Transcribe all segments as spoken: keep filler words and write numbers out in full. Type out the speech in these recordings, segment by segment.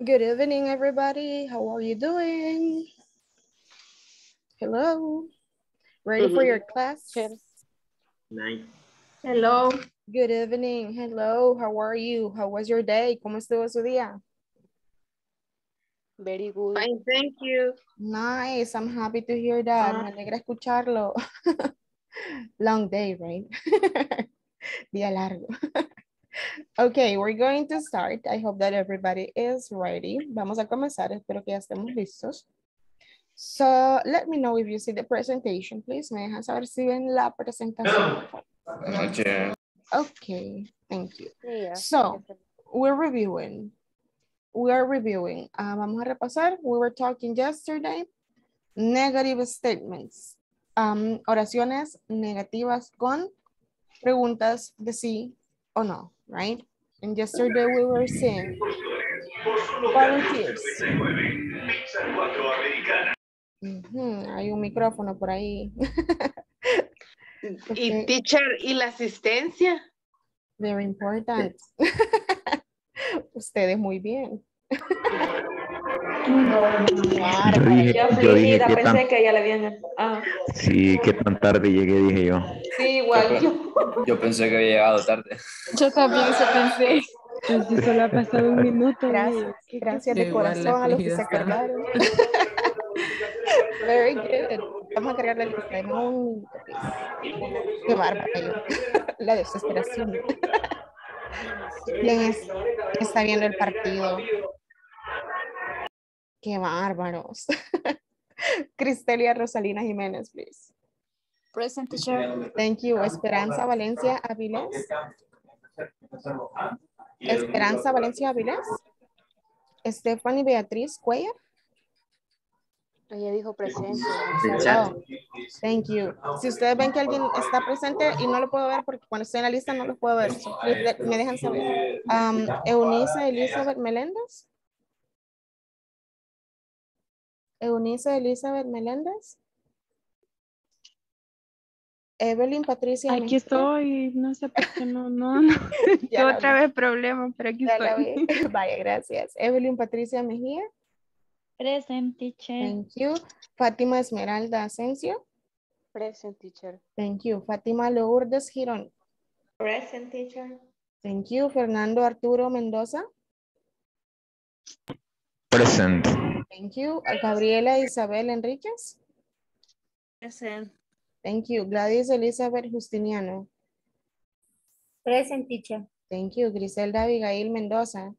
Good evening, everybody. How are you doing? Hello. Ready mm-hmm. for your class? Nice. Hello. Good evening. Hello. How are you? How was your day? ¿Cómo estuvo su día? Very good. Fine, thank you. Nice. I'm happy to hear that. Uh-huh. Me alegra escucharlo. Long day, right? Día largo. Okay, we're going to start. I hope that everybody is ready. Vamos a comenzar. Espero que ya estemos listos. So, let me know if you see the presentation, please. Me dejan saber si ven la presentación. Okay. Okay, thank you. Yeah. So, we're reviewing. We are reviewing. Uh, vamos a repasar. We were talking yesterday. Negative statements. Um, oraciones negativas con preguntas de sí o no. Right? And yesterday we were seeing volunteers. Mm-hmm. Hay un micrófono por ahí. Okay. Y teacher, ¿y la asistencia? Very important. Ustedes muy bien. Yo dije, yo dije que tan, pensé que ya le habían... ah. Sí, que tan tarde llegué, dije yo. Sí, igual yo. Yo, yo pensé que había llegado tarde. Yo también se pensé. Entonces solo ha pasado un minuto. Gracias, gracias de corazón a los que se cargaron. Very good. Vamos a cargarle el un qué bárbaro. La desesperación. ¿Quién es? Está viendo el partido? Qué bárbaros. Cristelia Rosalina Jiménez, please. Present, teacher. Thank you. Esperanza Valencia Avilés. Esperanza Valencia Avilés. Stephanie Beatriz Cuellar. Ella dijo presente. Oh, thank you. Si ustedes ven que alguien está presente y no lo puedo ver porque cuando estoy en la lista no lo puedo ver, me dejan saber. Um, Eunice Elizabeth Melendez. Eunice Elizabeth Melendez. Evelyn Patricia. Aquí Mejía. Estoy, no sé por qué no, no, no. Ya otra vi. Vez problema, pero aquí ya estoy. Vaya, gracias. Evelyn Patricia Mejía. Present, teacher. Thank you. Fátima Esmeralda Asensio. Present, teacher. Thank you. Fátima Lourdes Giron. Present, teacher. Thank you. Fernando Arturo Mendoza. Present. Thank you. Gabriela Isabel Enríquez. Present. Thank you. Gladys Elizabeth Justiniano. Present, teacher. Thank you. Griselda Abigail Mendoza.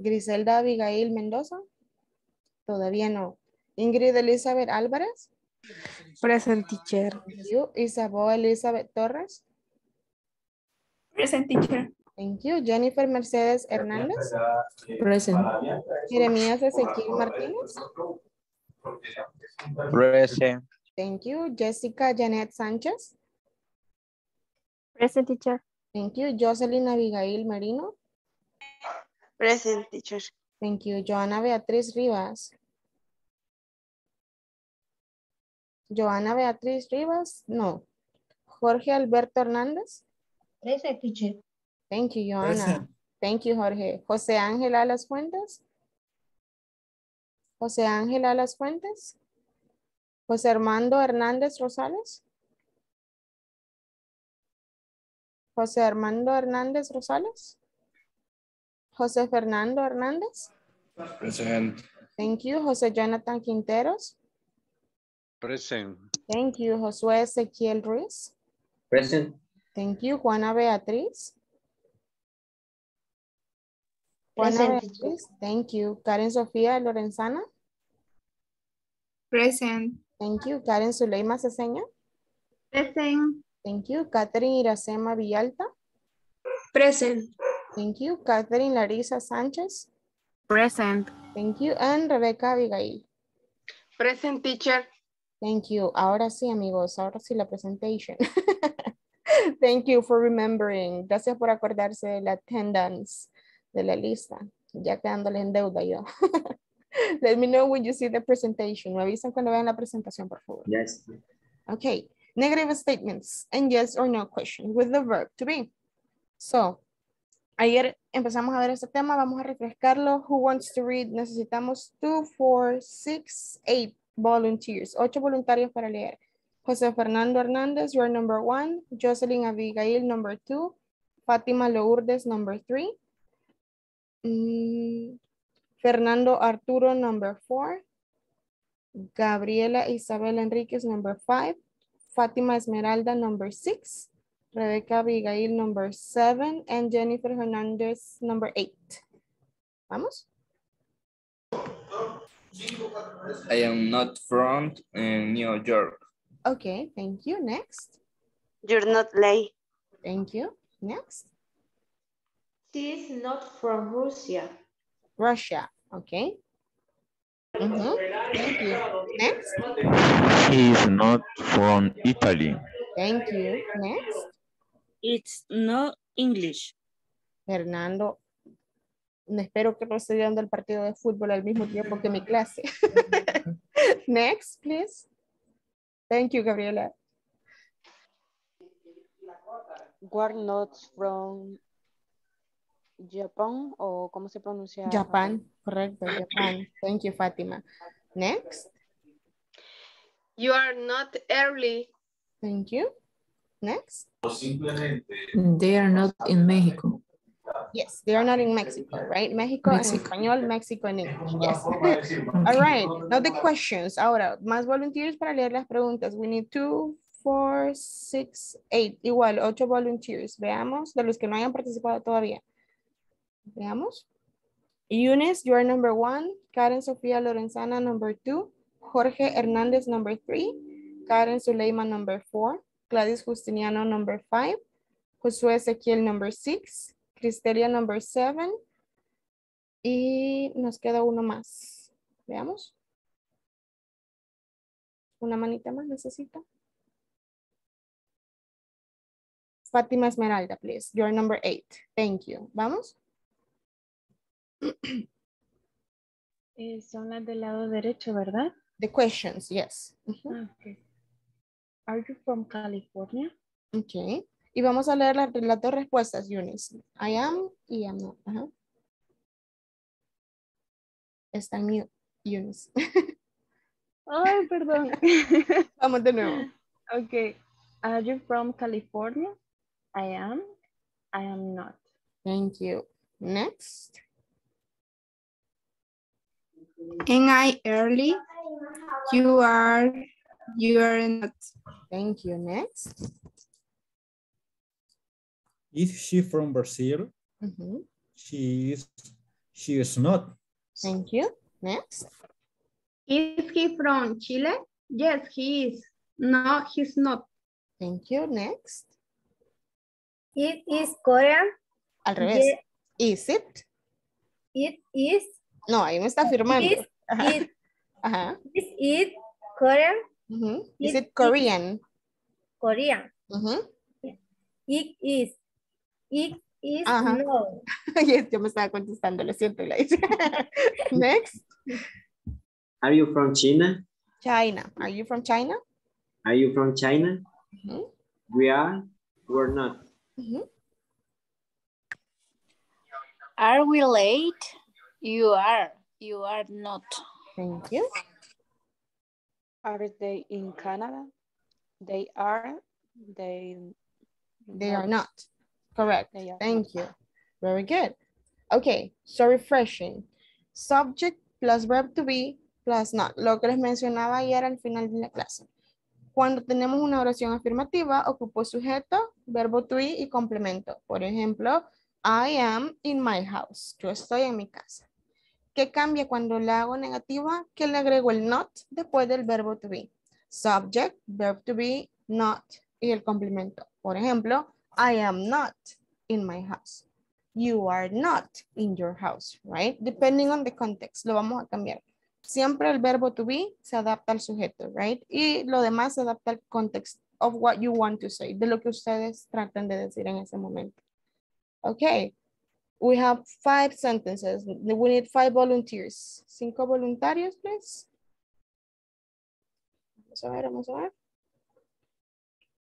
Griselda Abigail Mendoza. Todavía no. Ingrid Elizabeth Álvarez. Present, teacher. Thank you. Isabel Elizabeth Torres. Present, teacher. Thank you. Jennifer Mercedes Hernández. Present. Jeremías Ezequiel Martínez. Present. Thank you. Jessica Yanet Sánchez. Present, teacher. Thank you. Jocelyn Abigail Marino. Present, teacher. Thank you. Joana Beatriz Rivas. Joana Beatriz Rivas, no. Jorge Alberto Hernández. Present, teacher. Thank you, Joana. Present. Thank you, Jorge. Jose Ángel Alas Fuentes. Jose Ángel Alas Fuentes. Jose Armando Hernández Rosales. Jose Armando Hernández Rosales. Jose Fernando Hernández. Present. Thank you. Jose Jonathan Quinteros. Present. Thank you. Josué Ezequiel Ruiz. Present. Thank you. Juana Beatriz. Present. Beatriz. Thank you. Karen Sofía Lorenzana. Present. Thank you. Karen Suleima Saseña. Present. Thank you. Katherine Iracema Villalta. Present. Thank you. Katherine Larissa Sánchez. Present. Thank you. And Rebecca Abigail. Present, teacher. Thank you. Ahora sí, amigos. Ahora sí la presentation. Thank you for remembering. Gracias por acordarse de la attendance. De la lista, ya quedándoles en deuda yo. Let me know when you see the presentation. Me avisan cuando vean la presentación, por favor. Yes. Okay, negative statements and yes or no question with the verb to be. So, ayer empezamos a ver este tema, vamos a refrescarlo. Who wants to read? Necesitamos two, four, six, eight volunteers. Ocho voluntarios para leer. Jose Fernando Hernández, you're number one. Jocelyn Abigail, number two. Fátima Lourdes, number three. Mm, Fernando Arturo, number four. Gabriela Isabel Enríquez, number five. Fátima Esmeralda, number six. Rebecca Abigail, number seven. And Jennifer Hernandez, number eight. Vamos. I am not from uh, New York. Okay, thank you. Next. You're not late. Thank you. Next. She is not from Russia. Russia, okay. Mm-hmm. Thank you. Next. She is not from Italy. Thank you. Next. It's not English. Fernando, espero que no esté dando el partido de fútbol al mismo tiempo que mi clase. Next, please. Thank you, Gabriela. We're not from Japan, o ¿cómo se pronuncia? Japan, correcto, Japan. Thank you, Fátima. Next. You are not early. Thank you. Next. They are not in Mexico. Yes, they are not in Mexico, right? Mexico, Mexico. In español, Mexico in English. Yes. All right. Now the questions. Ahora, más volunteers para leer las preguntas. We need two, four, six, eight. Igual, ocho volunteers. Veamos de los que no hayan participado todavía. Veamos. Eunice, you are number one. Karen Sofía Lorenzana, number two. Jorge Hernández, number three. Karen Suleima, number four. Gladys Justiniano, number five. Josué Ezequiel, number six. Cristelia, number seven. Y nos queda uno más. Veamos. Una manita más necesito. Fátima Esmeralda, please. You're number eight. Thank you. Vamos. Eh, son las del lado derecho, ¿verdad? The questions, yes. Uh-huh. Okay. Are you from California? Okay. Y vamos a leer las, las dos respuestas, Eunice. I am y am not. Uh-huh. Está en mute, Eunice. Ay, perdón. Vamos de nuevo. Okay. Are you from California? I am. I am not. Thank you. Next. Am I early? You are, you are not. Thank you. Next. Is she from Brazil? Mm-hmm. She is, she is not. Thank you. Next. Is he from Chile? Yes, he is. No, he's not. Thank you. Next. It is Korean. Al revés. Yes. Is it? It is. No, ahí me está firmando. Is Ajá. It, Ajá. Is it Korean? Uh-huh. Is it, it Korean? Korean. Uh-huh. It is. It is Ajá. No. Yes, yo me estaba contestando, lo siento. Next. Are you from China? China. Are you from China? Are you from China? Uh-huh. We are. We're not. Uh-huh. Are we late? You are. You are not. Thank you. Are they in Canada? They are. They, they not. Are not. Correct. They are. Thank you. Very good. Okay. So refreshing. Subject plus verb to be plus not. Lo que les mencionaba ayer al final de la clase. Cuando tenemos una oración afirmativa, ocupo sujeto, verbo to be y complemento. Por ejemplo, I am in my house. Yo estoy en mi casa. ¿Qué cambia cuando la hago negativa? Que le agrego el not después del verbo to be. Subject, verb to be, not y el complemento. Por ejemplo, I am not in my house. You are not in your house, right? Depending on the context, lo vamos a cambiar. Siempre el verbo to be se adapta al sujeto, right? Y lo demás se adapta al context of what you want to say, de lo que ustedes tratan de decir en ese momento. Okay. We have five sentences. We need five volunteers. Cinco voluntarios, please. Vamos a ver, vamos a ver.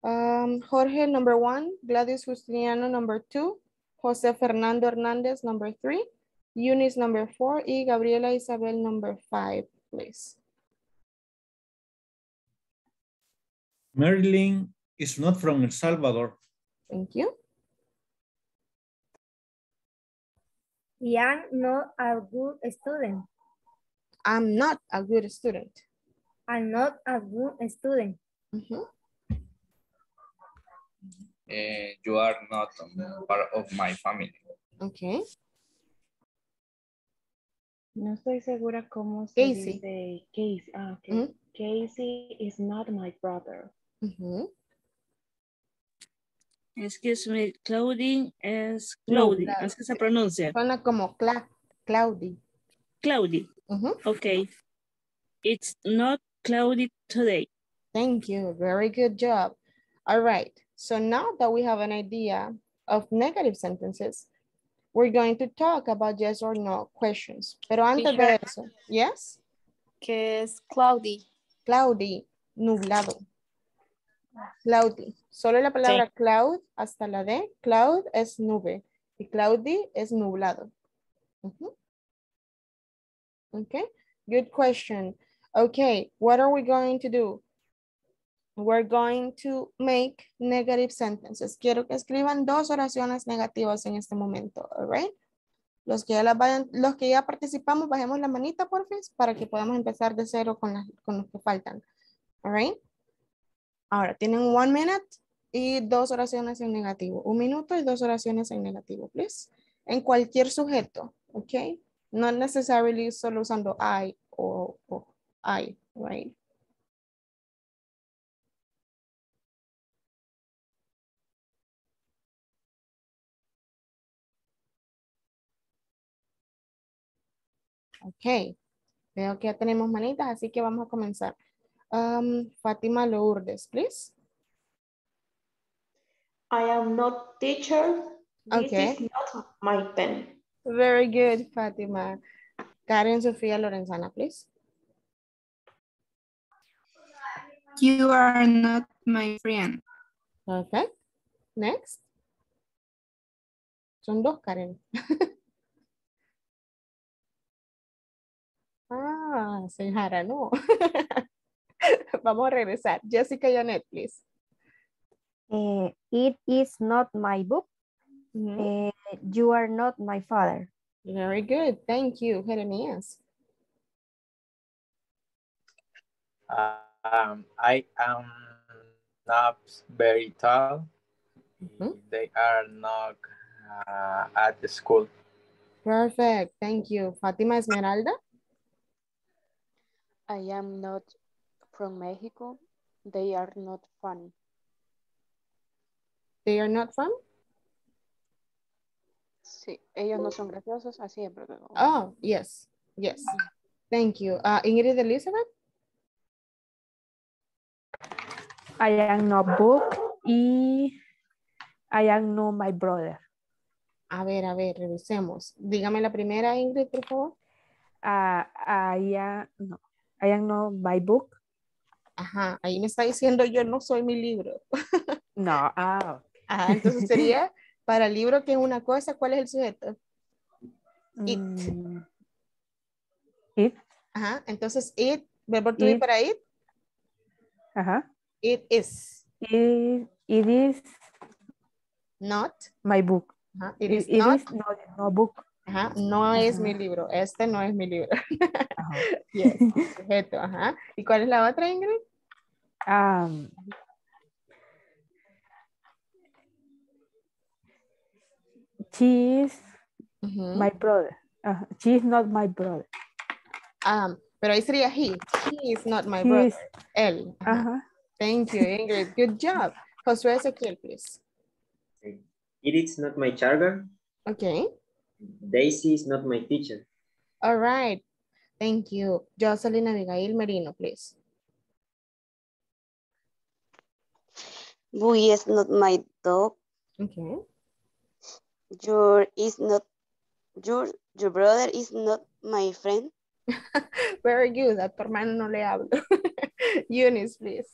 Um, Jorge, number one. Gladys Justiniano, number two. Jose Fernando Hernández, number three, Eunice, number four, y Gabriela Isabel, number five, please. Marilyn is not from El Salvador. Thank you. I'm not a good student. I'm not a good student. I'm not a good student. Mm-hmm. Uh, you are not um, part of my family. Okay. No estoy segura cómo se Casey. Dice Casey. Ah, okay. Mm-hmm. Casey is not my brother. Mm-hmm. Excuse me, Claudine is Claudie. No, es que se pronuncia. Suena como Cla Claudie. Claudie. Uh-huh. Okay. It's not cloudy today. Thank you. Very good job. All right. So now that we have an idea of negative sentences, we're going to talk about yes or no questions. Pero antes de eso, yes? Que es cloudy. Cloudy. Nublado. Cloudy. Solo la palabra sí. Cloud hasta la D. Cloud es nube. Y cloudy es nublado. Uh-huh. Okay. Good question. Okay. What are we going to do? We're going to make negative sentences. Quiero que escriban dos oraciones negativas en este momento. All right. Los que ya, la vayan, los que ya participamos, bajemos la manita, por favor, para que podamos empezar de cero con, las, con los que faltan. All right. Ahora, tienen one minute y dos oraciones en negativo. Un minuto y dos oraciones en negativo, please. En cualquier sujeto, ok? Not necessarily solo usando I o, o I, right? Ok. Veo que ya tenemos manitas, así que vamos a comenzar. Um, Fátima Lourdes, please. I am not teacher. Okay. This is not my pen. Very good, Fátima. Karen Sofía Lorenzana, please. You are not my friend. Okay. Next. Son dos, Karen. ah, señora, no. Vamos a regresar. Jessica Yanet, please. Uh, it is not my book. Mm-hmm. uh, you are not my father. Very good. Thank you, Jeremías. Uh, um, I am not very tall. Mm-hmm. They are not uh, at the school. Perfect. Thank you. Fátima Esmeralda. I am not from Mexico. They are not funny. They are not fun? Sí, ellos no son graciosos, así es. Oh, yes, yes. Thank you. Uh, Ingrid Elizabeth? I am no book y I am no my brother. A ver, a ver, revisemos. Dígame la primera, Ingrid, por favor. Uh, I, am, no. I am no my book. Ajá, ahí me está diciendo yo no soy mi libro. No, ah. Ah, entonces sería para el libro que es una cosa, ¿cuál es el sujeto? It. Mm. It. Ajá, entonces it, verbo to be para it. Ajá. It is. It, it is. Not. My book. Ajá, it, it is it not. Is no, no book. Ajá, no ajá. Es mi libro, este no es mi libro. Ajá. Yes, sujeto, ajá. ¿Y cuál es la otra, Ingrid? Um, she is uh-huh. my brother. Uh, she is not my brother. Um, pero ahí sería he. He is not my he brother. Is... Él. Ajá. Ajá. Thank you, Ingrid. Good job. Josué Ezequiel, please. It is not my charger. Okay. Daisy is not my teacher. All right. Thank you. Jocelyn Abigail Marino, please. Boogie is not my dog. Okay. Your is not your your brother is not my friend. Very good. A tu hermano no le hablo. Eunice, please.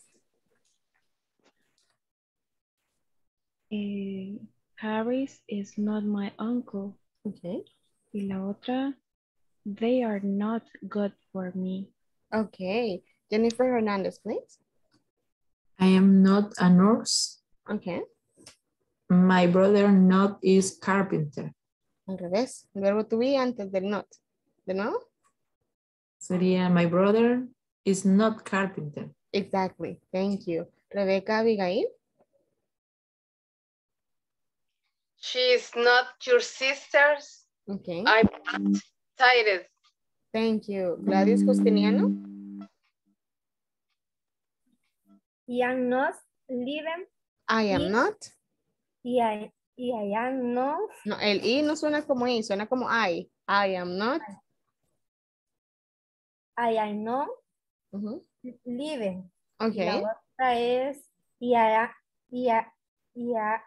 Eh, Harris is not my uncle. Okay. Y la otra, they are not good for me. Okay. Jennifer Hernandez, please. I am not a nurse. Okay. My brother not is carpenter. Al revés. El verbo to be antes del not. ¿De nuevo? Sería my brother is not carpenter. Exactly. Thank you. Rebecca Abigail. She is not your sister. Okay. I'm not tired. Thank you. Gladys Justiniano. I am not living. I am I, not. Y I, I am not. No, el I no suena como I, suena como I. I am not. I am not uh-huh. living. Okay. La otra es I, I, I, I, I.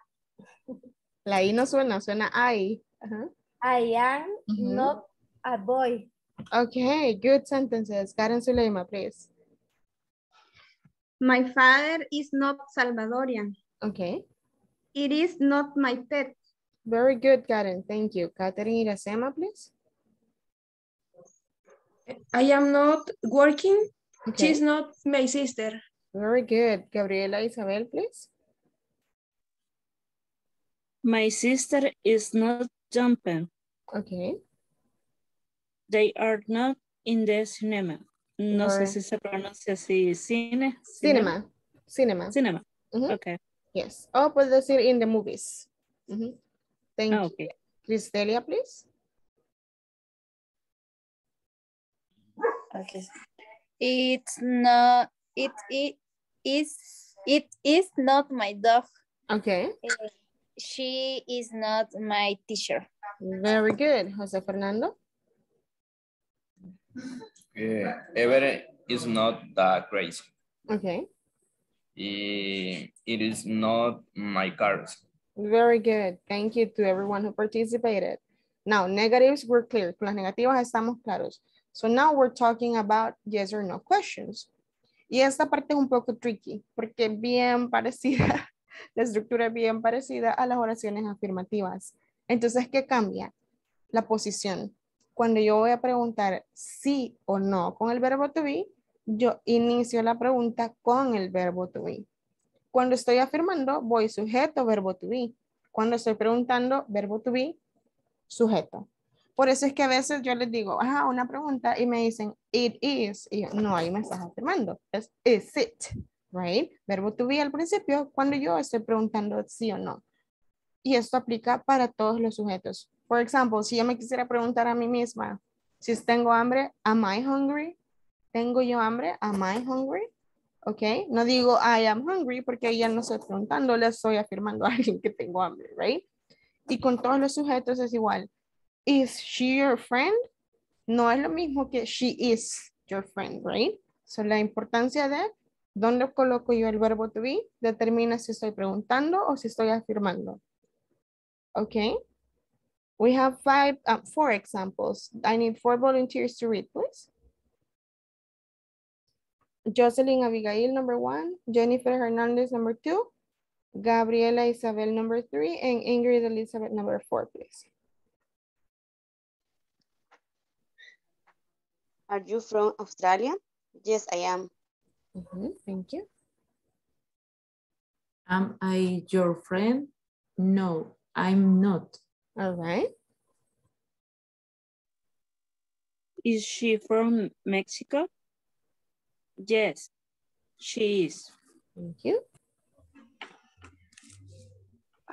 La I no suena, suena I. Uh-huh. I am uh-huh. not a boy. Okay, good sentences. Karen Suleima, please. My father is not Salvadorian. Okay. It is not my pet. Very good, Karen. Thank you. Katherine Iracema, please. I am not working. Okay. She's not my sister. Very good. Gabriela Isabel, please. My sister is not jumping. Okay. They are not in the cinema. No or... sé si se pronuncia así. Cine. Cinema. Cinema. Cinema. Cinema. Mm-hmm. Okay. Yes. Oh, pues decir in the movies. Mm-hmm. Thank oh, okay. you. Cristelia, please. Okay. It's not, it, it, is, it is not my dog. Okay. She is not my teacher. Very good. Jose Fernando. Uh, Everett is not that crazy. Okay. It, it is not my cars. Very good. Thank you to everyone who participated. Now, negatives were clear. Con las negativas estamos claros. So now we're talking about yes or no questions. Y esta parte es un poco tricky porque es bien parecida, la estructura es bien parecida a las oraciones afirmativas. Entonces, ¿qué cambia? La posición. Cuando yo voy a preguntar sí o no con el verbo to be, yo inicio la pregunta con el verbo to be. Cuando estoy afirmando, voy sujeto, verbo to be. Cuando estoy preguntando, verbo to be, sujeto. Por eso es que a veces yo les digo, ajá, una pregunta y me dicen, it is. Y yo, no, ahí me estás afirmando. Es is it, right? Verbo to be al principio, cuando yo estoy preguntando sí o no. Y esto aplica para todos los sujetos. Por ejemplo, si yo me quisiera preguntar a mí misma, si tengo hambre, am I hungry? ¿Tengo yo hambre? Am I hungry? Ok, no digo I am hungry porque ya no estoy preguntando, le estoy afirmando a alguien que tengo hambre, right? Y con todos los sujetos es igual. Is she your friend? No es lo mismo que she is your friend, right? So la importancia de dónde coloco yo el verbo to be determina si estoy preguntando o si estoy afirmando. Okay. We have five, uh, four examples. I need four volunteers to read, please. Jocelyn Abigail, number one. Jennifer Hernandez, number two. Gabriela Isabel, number three. And Ingrid Elizabeth, number four, please. Are you from Australia? Yes, I am. Mm-hmm. Thank you. Am I your friend? No. I'm not. All right. Is she from Mexico? Yes, she is. Thank you.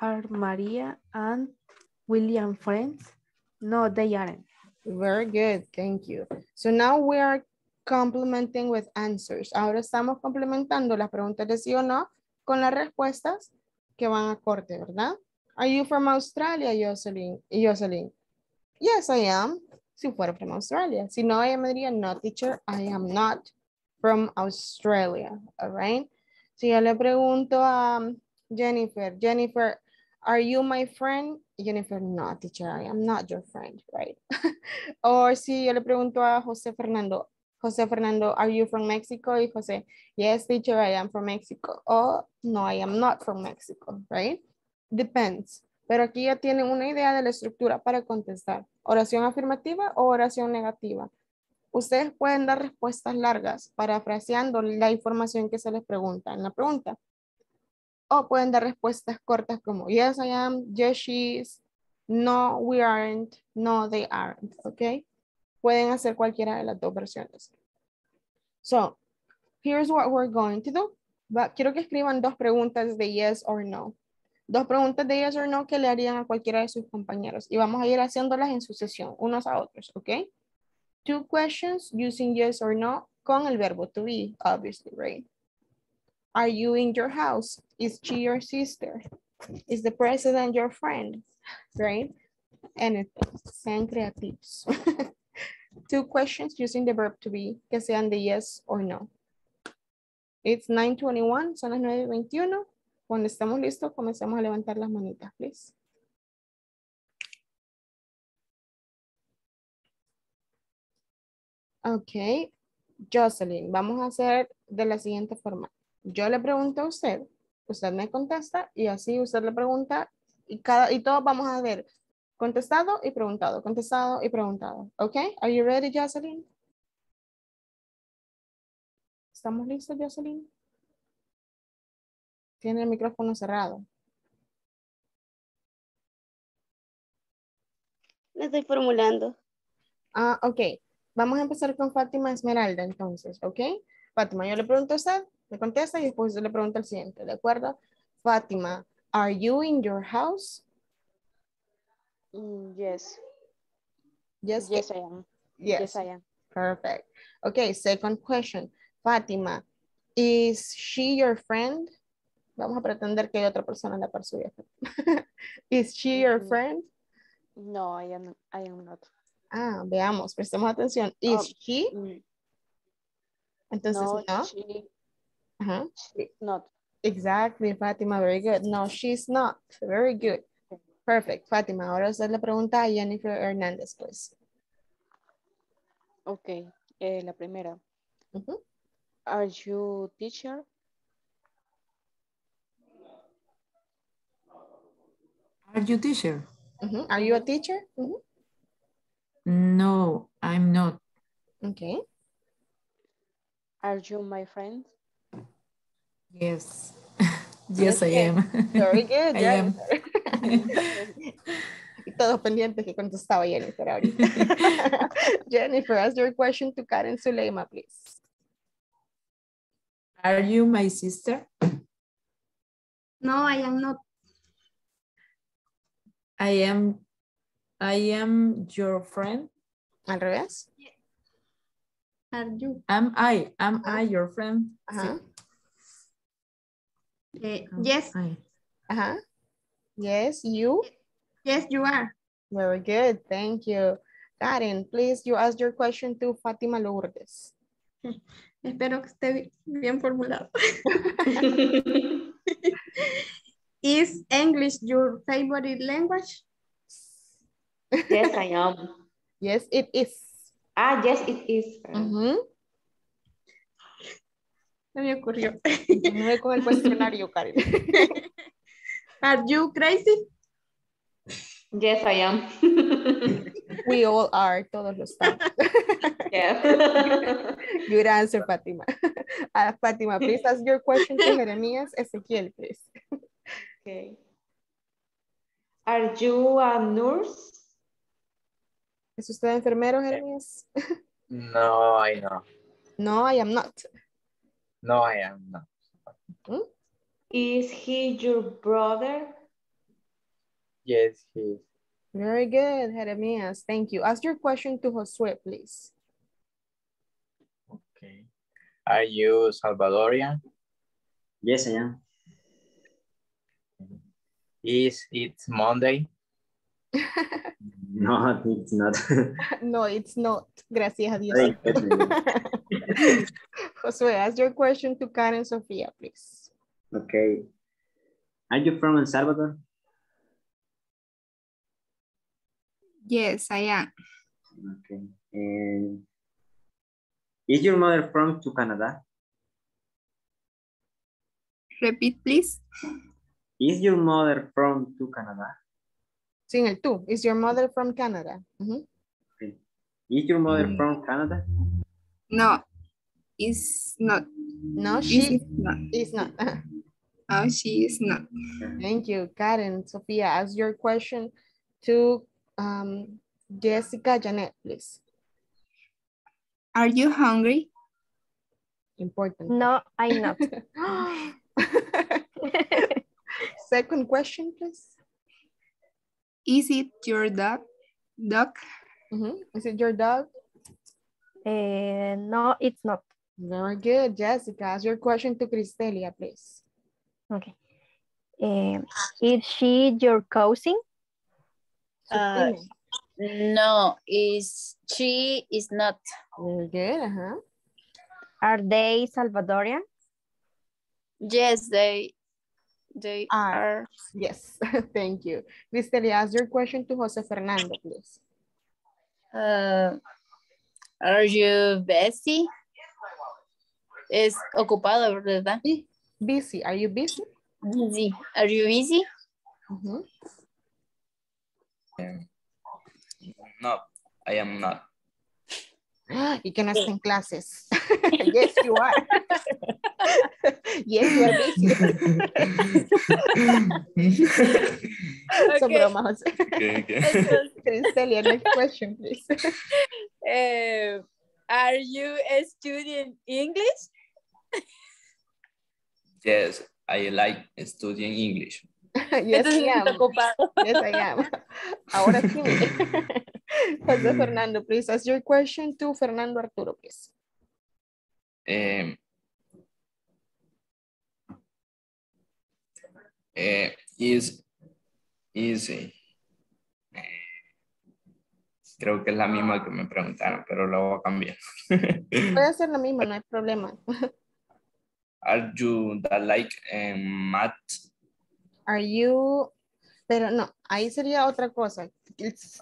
Are Maria and William friends? No, they aren't. Very good. Thank you. So now we are complementing with answers. Ahora estamos complementando las preguntas de sí o no con las respuestas que van a corte, ¿verdad? Are you from Australia, Jocelyn? Jocelyn? Yes, I am. Si fuera from Australia. Si no, ella me diría, no, teacher, I am not from Australia. All right. Si yo le pregunto a Jennifer, Jennifer, are you my friend? Jennifer, no, teacher, I am not your friend, right? Or si yo le pregunto a Jose Fernando, Jose Fernando, are you from Mexico? Y Jose, yes, teacher, I am from Mexico. Oh, no, I am not from Mexico, right? Depends. Pero aquí ya tienen una idea de la estructura para contestar. Oración afirmativa o oración negativa. Ustedes pueden dar respuestas largas, parafraseando la información que se les pregunta en la pregunta. O pueden dar respuestas cortas como yes, I am, yes, she is, no, we aren't, no, they aren't, ¿ok? Pueden hacer cualquiera de las dos versiones. So, here's what we're going to do. Va, quiero que escriban dos preguntas de yes or no. Dos preguntas de yes or no que le harían a cualquiera de sus compañeros. Y vamos a ir haciéndolas en sucesión, unos a otros, ¿ok? Two questions using yes or no con el verbo to be, obviously, right? Are you in your house? Is she your sister? Is the president your friend? Right? Anything. Sean creativos. Two questions using the verb to be, que sean de yes or no. It's nine twenty-one, son las nueve veintiuno. Cuando estamos listos, comenzamos a levantar las manitas, please. Ok, Jocelyn, vamos a hacer de la siguiente forma. Yo le pregunto a usted, usted me contesta y así usted le pregunta y, cada, y todos vamos a ver contestado y preguntado, contestado y preguntado. Ok, are you ready, Jocelyn? ¿Estamos listos, Jocelyn? Tiene el micrófono cerrado. Lo estoy formulando. Ah, ok. Vamos a empezar con Fátima Esmeralda, entonces, ¿ok? Fátima, yo le pregunto a usted, me contesta y después yo le pregunto al siguiente, ¿de acuerdo? Fátima, ¿are you in your house? Mm, yes. Yes, yes I am. Yes. yes, I am. Perfect. Okay, second question. Fátima, ¿is she your friend? Vamos a pretender que hay otra persona en la par suya. ¿Is she your friend? No, I am, I am not. Ah, veamos, prestemos atención. Is oh, she? Mm. Entonces, no. no. She, uh-huh. she not. Exactly, Fátima, very good. No, she's not. Very good. Perfect. Fátima, ahora usted le pregunta a Jennifer Hernández, please. Ok, eh, la primera. Uh-huh. Are you teacher? Are you teacher? Uh-huh. Are you a teacher? Uh-huh. No, I'm not. Okay. Are you my friend? Yes. yes, yes, I am. Very good. I am. Y todos pendientes que contestaba Jennifer ahorita. Jennifer, ask your question to Karen Suleima, please. Are you my sister? No, I am not. I am... I am your friend. Al revés. Yeah. Are you? Am I? Am I your friend? Uh-huh. Sí. uh, yes. Uh-huh. Yes, you. Yes, you are. Very good. Thank you. Karen, please, you ask your question to Fátima Lourdes. Espero que esté bien formulado. Is English your favorite language? Yes, I am. Yes, it is. Ah, yes, it is. Uh-huh. No me ocurrió. Me voy con el cuestionario, Karen. Are you crazy? Yes, I am. We all are, todos lo estamos. Yeah. Good answer, Fátima. Uh, Fátima, please ask your question to Jeremías Ezequiel, please. Okay. Are you a nurse? ¿Es usted enfermero, Jeremías? No, I no. No, I am not. No, I am not. Mm-hmm. Is he your brother? Yes, he is. Very good, Jeremías. Thank you. Ask your question to Josué, please. Okay. Are you Salvadorian? Yes, I am. Is it Monday? No, it's not. No, it's not. Gracias a Dios. Josué, ask your question to Karen Sofía, please. Okay. Are you from El Salvador? Yes, I am. Okay. And is your mother from to Canada? Repeat, please. Is your mother from to Canada? Singer two. Is your mother from Canada? Mm-hmm. Okay. Is your mother mm. from Canada? No, it's not. No, she is not. It's not. Oh, she is not. Thank you, Karen. Sophia, ask your question to um, Jessica Janet, please. Are you hungry? Important. No, I'm not. Second question, please. Is it your dog? Dog? Mm-hmm. Is it your dog? Uh, no, it's not. Very good, Jessica. Ask your question to Cristelia, please. Okay. Um, is she your cousin? Uh, no, is she is not. Very good. Uh-huh. Are they Salvadorian? Yes, they they are. are. Yes, thank you. Cristelia, ask your question to Jose Fernando, please. Uh, are you busy? Es ocupada, ¿verdad? Sí. Busy. Are you busy? Busy. Are you busy? Mm-hmm. No, I am not. You can attend yeah. classes. Yes, you are. Yes, you are busy. Okay. Okay, okay. Cristelia, next question, please. Uh, are you a student English? Yes, I like studying English. Yes, I am. Yes, I am. Ahora sí. Jose Fernando, please ask your question to Fernando Arturo, please. Um, uh, is, is, uh, creo que es la misma que me preguntaron, pero la voy a cambiar. Puede ser la misma, no hay problema. Are you that like um, math? Are you, pero no, ahí sería otra cosa.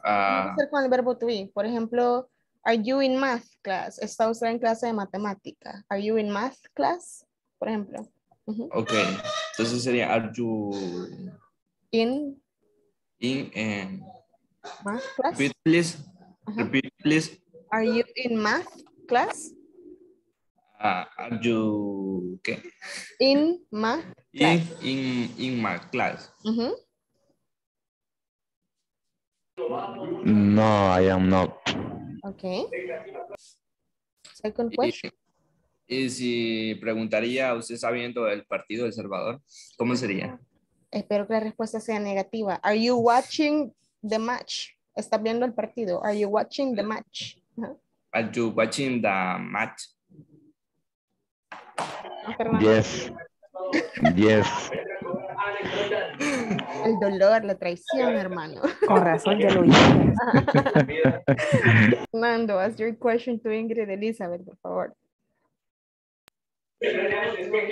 Uh, ser con el verbo to be. Por ejemplo, are you in math class? Está usted en clase de matemática. Are you in math class? Por ejemplo. Uh-huh. Ok, entonces sería are you in in um, math class? Repeat please. Uh-huh. Repeat please. Are you in math class? Uh, are you okay? In my class. In, in, in my class. Mm-hmm. No, I am not. Okay. Second question. Y, y si preguntaría, ¿usted está viendo el partido del Salvador? ¿Cómo sería? Espero que la respuesta sea negativa. Are you watching the match? ¿Está viendo el partido? Are you watching the match? Uh-huh. Are you watching the match? Yes. Yes. El dolor, la traición, hermano. Con razón ya lo hice. Fernando, ask your question to Ingrid Elizabeth, por favor.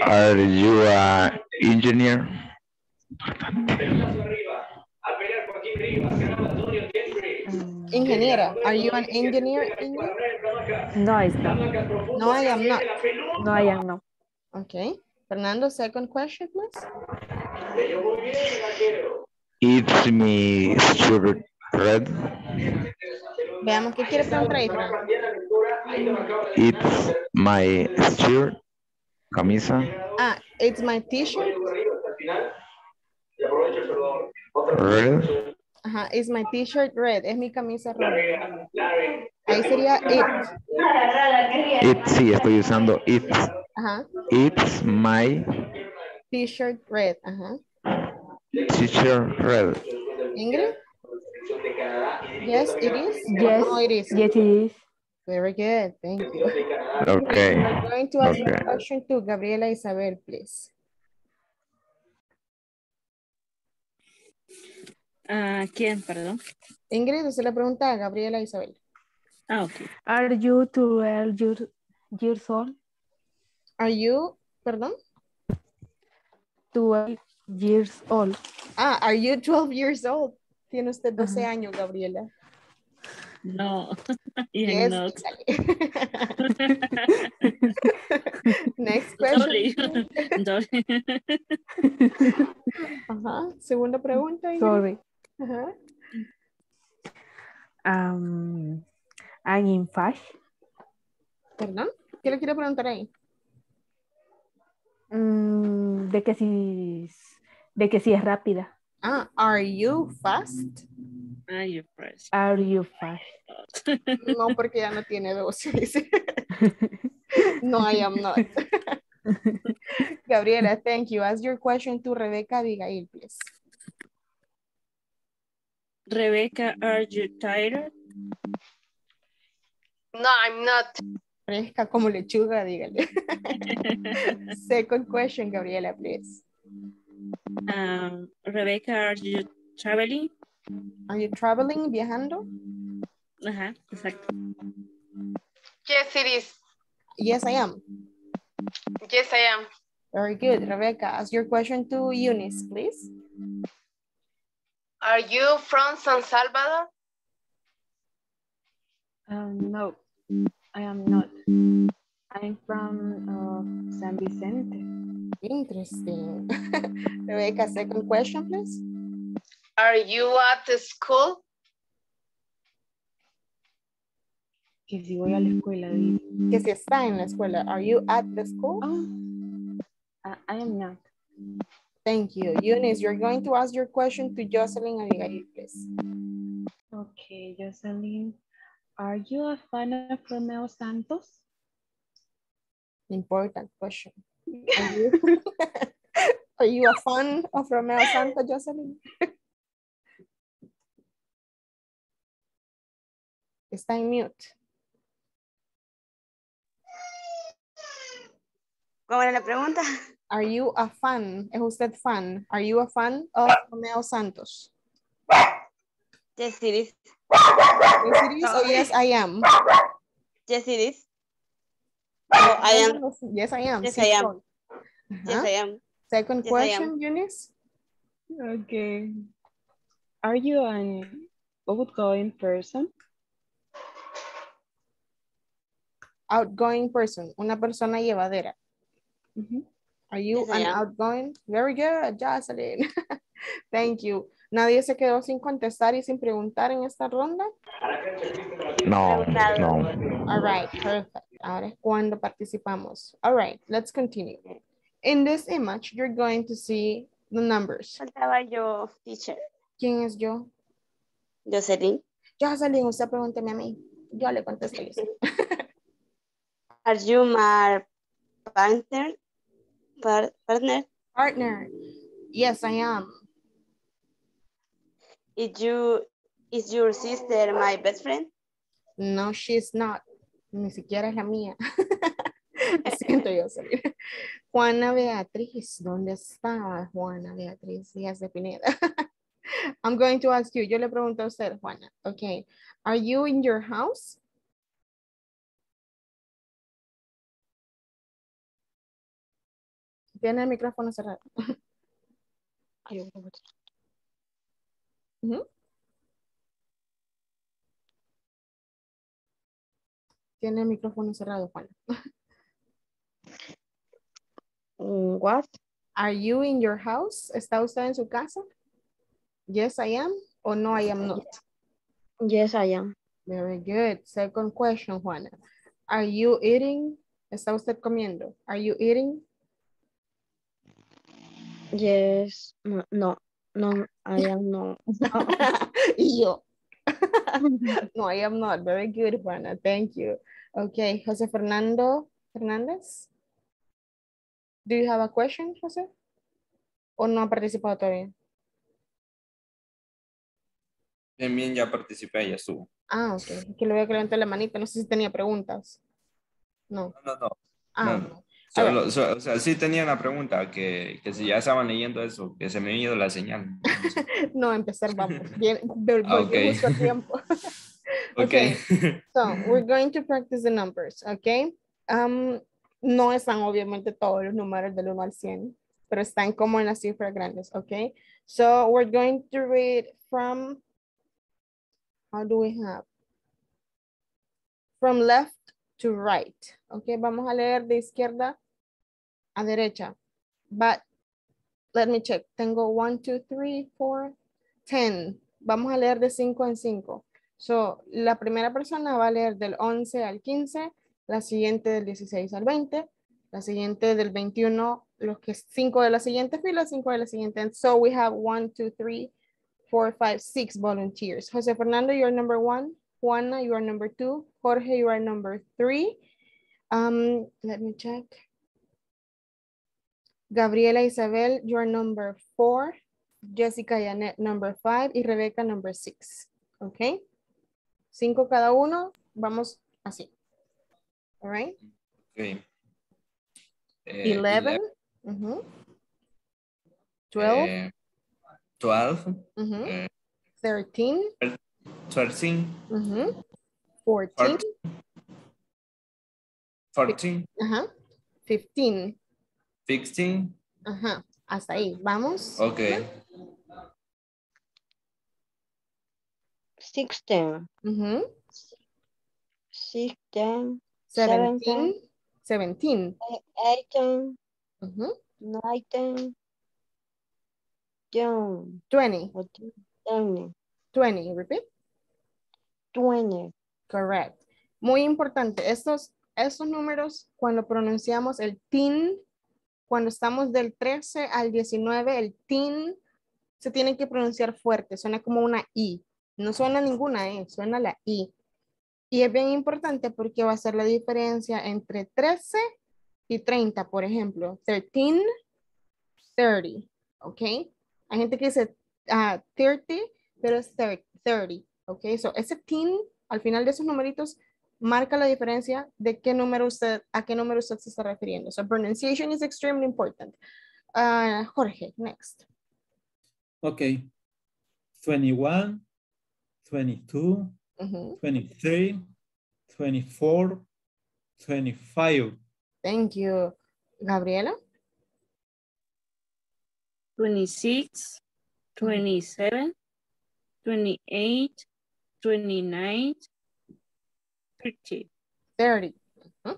Are you an engineer? Ingeniera, are you an engineer? No, I am not. No, I am not. No, I am not. Okay. Fernando, second question, please. It's me, sure, red. Veamos, ¿qué quiere preguntar ahí, Fernando? It's my shirt, camisa. Ah, it's my t-shirt. Red. Ajá, is my t-shirt red? Es mi camisa roja. Ahí sería it. It, sí, estoy usando it. Ajá. It's my t-shirt red. Ajá. T-shirt red. Ingrid? Yes, it is. Yes, no, it is. Yes, it is. Very good. Thank you. Okay. I'm going to ask okay. a question to Gabriela Isabel, please. Uh, ¿Quién, perdón? Ingrid, se le pregunta a Gabriela Isabel. Ah, ok. Are you twelve years old? Are you, perdón? twelve years old. Ah, are you twelve years old? Tiene usted doce uh-huh. años, Gabriela. No, yes, not. Next question. Sorry. Ajá, segunda pregunta. Ingrid. Sorry. Ajá. um, I'm in fashion. ¿Perdón? ¿Qué le quiero preguntar ahí? Mm, de que si de que si es rápida. Ah, are you fast? Are you fast? Are you fast? No, porque ya no tiene dos. No, I am not. Gabriela, thank you. Ask your question to Rebecca Abigail, please. Rebecca, are you tired? No, I'm not. Fresca como lechuga, dígale. Second question, Gabriela, please. Um, Rebecca, are you traveling? Are you traveling, viajando? Ajá, exacto. Yes, it is. Yes, I am. Yes, I am. Very good. Rebecca, ask your question to Eunice, please. Are you from San Salvador? Um, no, I am not. I'm from uh, San Vicente. Interesting. Rebecca, second question, please. Are you at the school? Que si voy a la escuela. Que si está en la escuela. Are you at the school? Oh, uh, I am not. Thank you. Eunice, you're going to ask your question to Jocelyn Abigail, please. Okay, Jocelyn. Are you a fan of Romeo Santos? Important question. Are you, are you a fan of Romeo Santos, Jocelyn? Está en mute. ¿Cómo era la pregunta? Are you a fan? ¿Es usted fan? Are you a fan of Romeo Santos? Yes, it is. Yes, it is. Oh, yes, I am. Yes, it is. Oh, I am. Yes, I am. Yes, I am. Uh-huh. Yes, I am. Second yes, question, am. Eunice. Okay. Are you an outgoing person? Outgoing person. Una persona llevadera. Mm-hmm. Are you yes, an outgoing? Very good, Jocelyn. Thank you. ¿Nadie se quedó sin contestar y sin preguntar en esta ronda? No, no. All right, perfect. Ahora es cuando participamos. All right, let's continue. In this image, you're going to see the numbers. Faltaba yo, teacher. ¿Quién es yo? Jocelyn. Jocelyn, usted pregúnteme a mí. Yo le contesto. Are you my partner? Par partner? Partner. Yes, I am. Is you is your sister my best friend? No, she's not. Ni siquiera es la mía. Siento yo salir. Juana Beatriz, ¿dónde está Juana Beatriz Díaz de Pineda? I'm going to ask you. Yo le pregunto a usted, Juana. Okay. Are you in your house? Tiene el micrófono cerrado. Tiene el micrófono cerrado, Juan. What? Are you in your house? ¿Está usted en su casa? Yes, I am. O no, I am not. Yes, I am. Very good. Second question, Juana. Are you eating? ¿Está usted comiendo? Are you eating? Yes. No. No, I am not. Y yo. No, I am not. Very good, Juana. Thank you. Okay, Jose Fernando Hernández. Do you have a question, Jose? ¿O no ha participado todavía? También ya participé, ya estuvo. Ah, ok. Es que le voy a levantar la manita. No sé si tenía preguntas. No. No, no, no. Ah, no. Solo, so, o sea, sí tenía la pregunta, que, que si ya estaban leyendo eso, que se me ha ido la señal. No, empezar vamos. Bien, okay. Justo a tiempo. Okay. Okay. So, we're going to practice the numbers, okay? Um, no están obviamente todos los números del uno al cien, pero están como en las cifras grandes, okay? So, we're going to read from, how do we have? From left to right, okay? Vamos a leer de izquierda a derecha. But let me check. Tengo one, two, three, four, ten. Vamos a leer de cinco en cinco. So, la primera persona va a leer del once al quince, la siguiente del dieciséis al veinte, la siguiente del veintiuno, los que cinco de la siguiente fila, cinco de la siguiente. And so we have one, two, three, four, five, six volunteers. Jose Fernando, you're number one. Juana, you are number two. Jorge, you are number three. Um, let me check. Gabriela Isabel, you are number four. Jessica Yanet, number five. Y Rebecca, number six. Okay. Cinco cada uno. Vamos así. All right. Okay. Uh, eleven. eleven. Mm-hmm. twelve. Uh, twelve. Mm-hmm. uh, thirteen. thirteen. Mm-hmm. fourteen. fourteen. Uh-huh. fifteen. fifteen. Ajá. Hasta ahí. Vamos. Ok. sixteen. Mm-hmm. sixteen. seventeen. seventeen. eighteen. Mm-hmm. nineteen. twenty. twenty. twenty. Repeat. twenty. Correct. Muy importante. Estos, estos números, cuando pronunciamos el tin, cuando estamos del trece al diecinueve, el tin se tiene que pronunciar fuerte. Suena como una I. No suena ninguna E, suena la I. Y es bien importante porque va a ser la diferencia entre trece y treinta, por ejemplo. trece, treinta, ¿ok? Hay gente que dice uh, treinta, pero es thirty, ¿ok? So, ese tin, al final de esos numeritos, marca la diferencia de qué número usted, a qué número usted se está refiriendo. So pronunciation is extremely important. Uh, Jorge, next. Okay. twenty-one, twenty-two, mm-hmm. twenty-three, twenty-four, twenty-five. Thank you. Gabriela? twenty-six, twenty-seven, twenty-eight, twenty-nine, thirty. thirty. Uh-huh.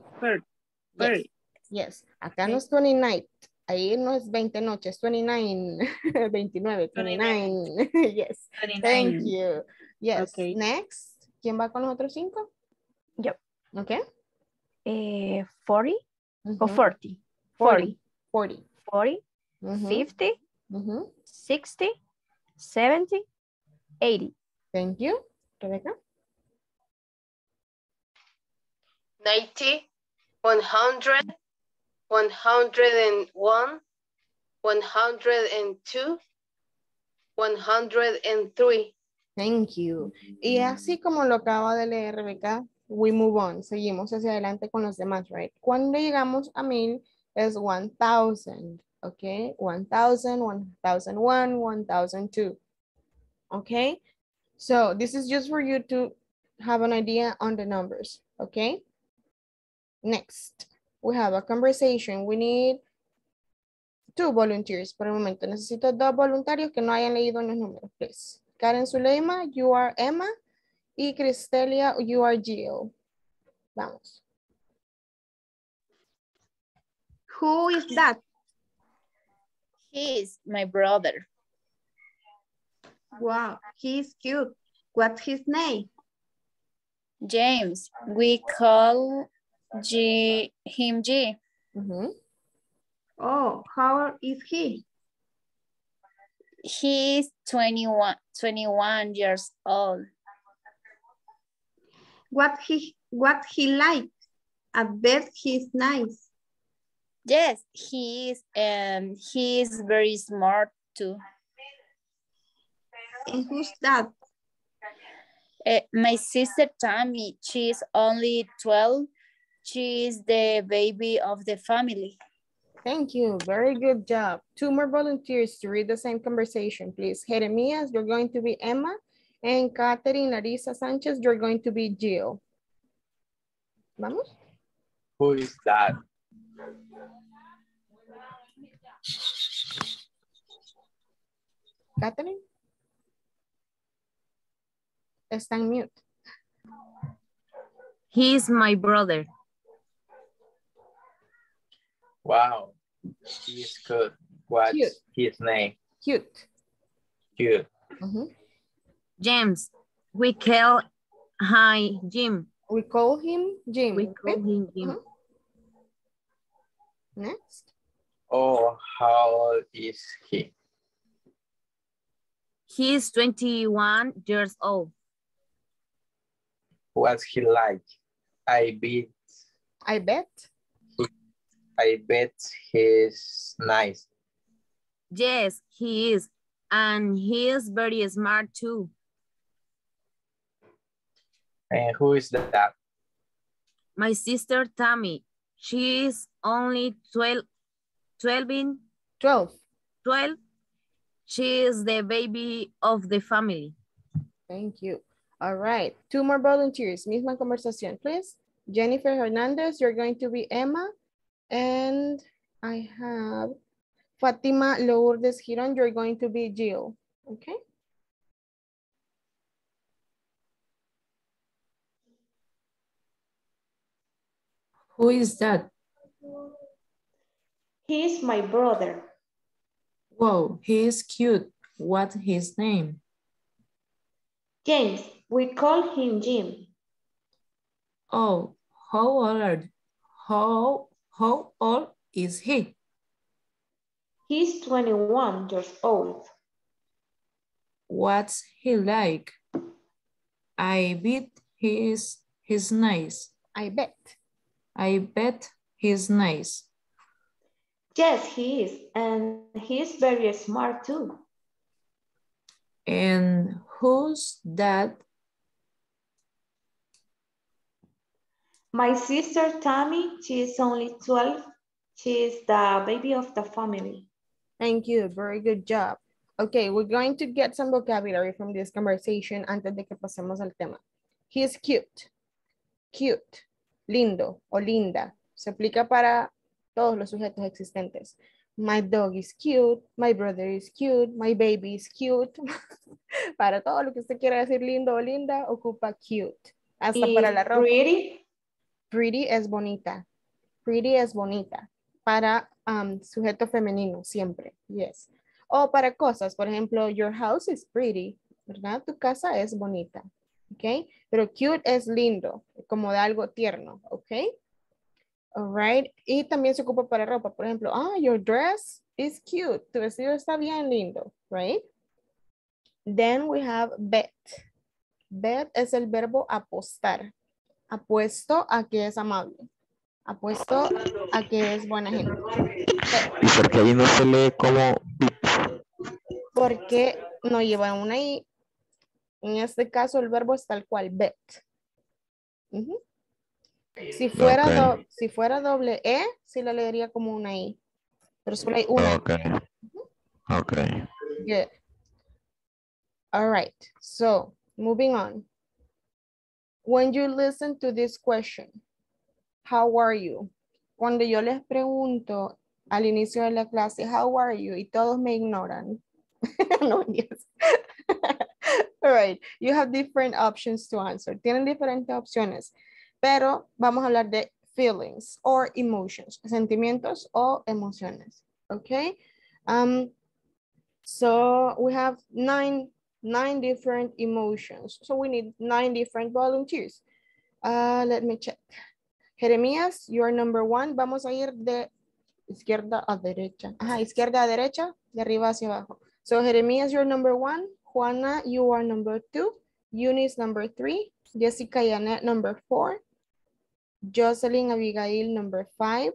thirty. Yes. Yes. Acá okay. No es twenty-nine. Ahí no es veinte noches. twenty-nine. veintinueve. twenty-nine. twenty-nine. Yes. twenty-nine. Thank you. Yes. Okay. Next. ¿Quién va con los otros cinco? Yo. Ok. Eh, forty. Uh-huh. O forty. forty. forty. forty. Uh-huh. fifty. Uh-huh. sixty. seventy. eighty. Thank you. Rebecca? ninety, one hundred, one hundred one, one hundred two, one hundred three. Thank you. Y así como lo acaba de leer Rebeca, we move on. Seguimos hacia adelante con los demás, right? Cuando llegamos a mil es one thousand, ¿ok? one thousand, one thousand one, one thousand two, ¿ok? So this is just for you to have an idea on the numbers, ¿ok? Next, we have a conversation. We need two volunteers. Por el momento, necesito dos voluntarios que no hayan leído los números, please. Karen Suleima, you are Emma. Y Cristelia, you are Gio. Vamos. Who is that? He's my brother. Wow, he's cute. What's his name? James. We call G, him G. Mm-hmm. Oh, how old is he? He's twenty-one, twenty-one years old. What he what he like? I bet he's nice. Yes, he is, and um, he is very smart too. And who's that? Uh, my sister Tammy. She's only twelve. She is the baby of the family. Thank you. Very good job. Two more volunteers to read the same conversation, please. Jeremías, you're going to be Emma. And Katherine Larissa Sánchez, you're going to be Gio. Vamos. Who is that? Katherine? Están mute. He's my brother. Wow, he's good. What's Cute. His name? Cute. Cute. Mm-hmm. James. We call him Jim. We call him Jim. We call okay. him Jim. Mm-hmm. Next. Oh, how old is he? He is twenty-one years old. What's he like? I bet. I bet. I bet he's nice. Yes, he is. And he is very smart too. And who is that? My sister Tammy. She is only twelve. twelve. twelve. twelve. She is the baby of the family. Thank you. All right. Two more volunteers. Misma conversación, please. Jennifer Hernandez, you're going to be Emma. And I have Fátima Lourdes Giron, you're going to be Jill. Okay. Who is that? He is my brother. Whoa, he is cute. What's his name? James. We call him Jim. Oh, how old? How how old is he? He's twenty-one years old. What's he like? I bet he is he's nice. I bet. I bet he's nice. Yes, he is, and he's very smart too. And who's that? My sister Tammy, she is only twelve. She is the baby of the family. Thank you, very good job. Okay, we're going to get some vocabulary from this conversation antes de que pasemos al tema. He is cute, cute, lindo o linda. Se aplica para todos los sujetos existentes. My dog is cute, my brother is cute, my baby is cute. Para todo lo que usted quiera decir lindo o linda, ocupa cute. Hasta y para la ropa. Pretty. Pretty es bonita. Pretty es bonita. Para um, sujeto femenino, siempre. Yes. O para cosas, por ejemplo, your house is pretty, ¿verdad? Tu casa es bonita, ¿ok? Pero cute es lindo, como de algo tierno, ¿ok? All right. Y también se ocupa para ropa, por ejemplo, ah, oh, your dress is cute. Tu vestido está bien lindo, right? Then we have bet. Bet es el verbo apostar. Apuesto a que es amable. Apuesto a que es buena gente. ¿Y por qué ahí no se lee como beat? Porque no lleva una I. En este caso el verbo es tal cual, bet. Uh-huh. Si fuera, okay. do, si fuera doble E, sí la leería como una I. Pero solo hay una. Ok. Uh-huh. Ok. Good. All right. So, moving on. When you listen to this question, how are you? Cuando yo les pregunto al inicio de la clase, how are you? Y todos me ignoran. No, yes. All right. You have different options to answer. Tienen diferentes opciones. Pero vamos a hablar de feelings or emotions. Sentimientos o emociones. Okay. Um, so we have nine Nine different emotions. So we need nine different volunteers. Uh, let me check. Jeremías, you are number one. Vamos a ir de izquierda a derecha. Ajá, izquierda a derecha, de arriba hacia abajo. So Jeremías, you're number one. Juana, you are number two. Eunice, number three. Jessica Yanet, number four. Jocelyn Abigail, number five.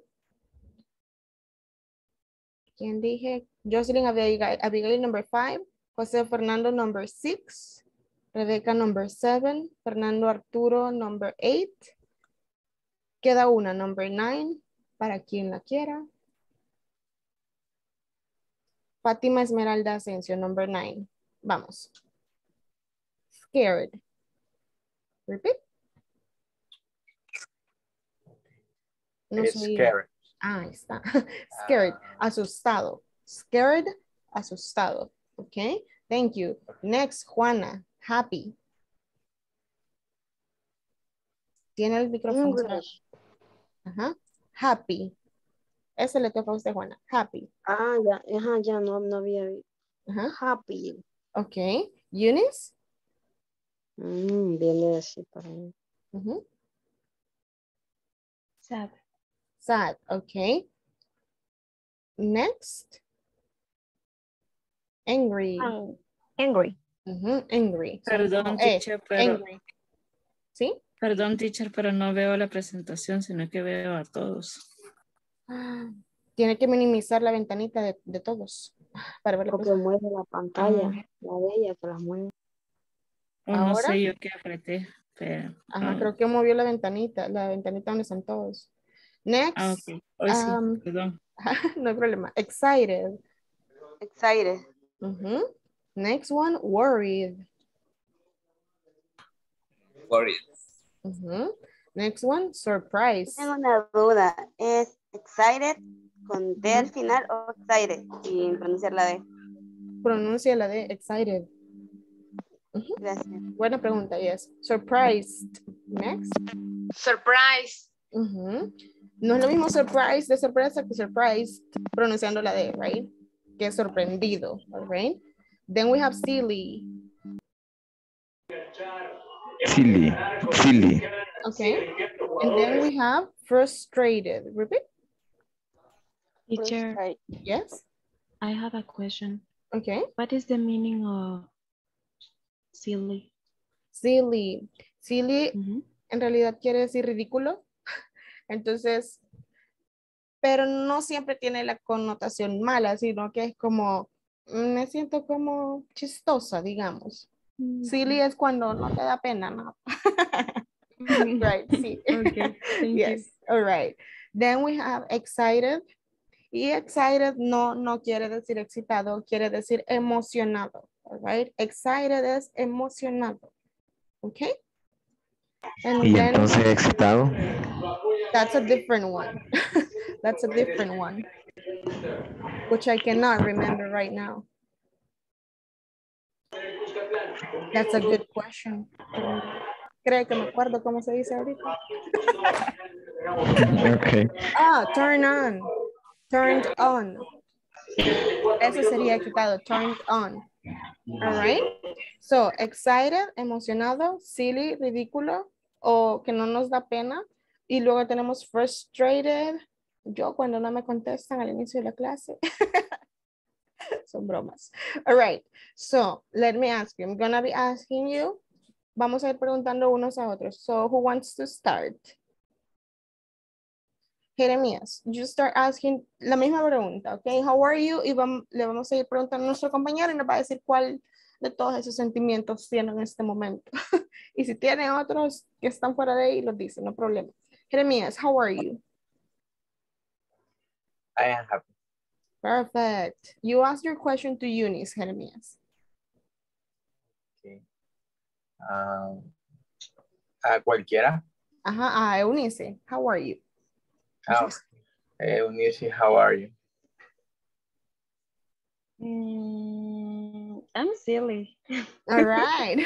¿Quién dije? Jocelyn Abigail, Abigail number five. Jose Fernando, number six. Rebecca, number seven. Fernando Arturo, number eight. Queda una, number nine. Para quien la quiera. Fátima Esmeralda Asensio, number nine. Vamos. Scared. Repeat. No soy... Scared. Ah, está. Scared. Asustado. Scared. Asustado. Okay, thank you. Next, Juana, happy. Tiene el micrófono. Ajá. Happy. Ese le toca a usted, Juana. Happy. Ah, ya, ajá, ya no, no había. Ajá. Happy. Okay. Eunice? Mm, viene así para mí. Uh-huh. Sad. Sad, okay. Next. Angry. Um, angry. Uh-huh, angry. Perdón, so, teacher, eh, pero... Angry. ¿Sí? Perdón, teacher, pero no veo la presentación, sino que veo a todos. Tiene que minimizar la ventanita de, de todos. Para ver la porque cosa. Mueve la pantalla. Ah. La de ella que la mueve. No ahora, sé yo qué apreté. Pero, ajá, ah. creo que movió la ventanita. La ventanita donde están todos. Next. Ah, okay. Hoy um, sí, perdón. No hay problema. Excited. Excited. Uh-huh. Next one, worried. Worried. Uh-huh. Next one, surprise. Tengo una duda. ¿Es excited con D al final o excited? Y pronunciar la D. Pronuncia la D, excited. Uh-huh. Gracias. Buena pregunta, yes. Surprised. Next. Surprise. Uh-huh. No es lo mismo surprise de sorpresa que surprised, pronunciando la D, right? Que es sorprendido, right? Then we have silly. Silly. Silly. Okay. And then we have frustrated. Repeat. Teacher. Frustrated. Yes. I have a question. Okay. What is the meaning of silly? Silly. Silly mm-hmm. en realidad quiere decir ridículo. Entonces, pero no siempre tiene la connotación mala, sino que es como, me siento como chistosa, digamos. Mm-hmm. Silly es cuando no te da pena, ¿no? Right, sí. Okay, thank yes, you. All right. Then we have excited. Y excited no, no quiere decir excitado, quiere decir emocionado. All right. Excited es emocionado. Okay. And y then, entonces excitado. That's a different one. That's a different one. Which I cannot remember right now. That's a good question. Um, Creo que me acuerdo cómo se dice ahorita. Okay. Ah, turn on. Turned on. Eso sería quitado. Turned on. All right. So, excited, emocionado, silly, ridículo, o que no nos da pena. Y luego tenemos frustrated. Yo cuando no me contestan al inicio de la clase. Son bromas. All right. So, let me ask you. I'm going to be asking you. Vamos a ir preguntando unos a otros. So, who wants to start? Jeremías, you start asking la misma pregunta, okay? How are you? Y vamos, le vamos a ir preguntando a nuestro compañero y nos va a decir cuál de todos esos sentimientos tiene en este momento. Y si tienen otros que están fuera de ahí, los dicen, no problema. Jeremías, how are you? I am happy. Perfect. You ask your question to Eunice, Jeremías. Okay. Um, a cualquiera. Ajá, a Eunice. How are you? Oh, Eunice, how are you? Mm, I'm silly. All right.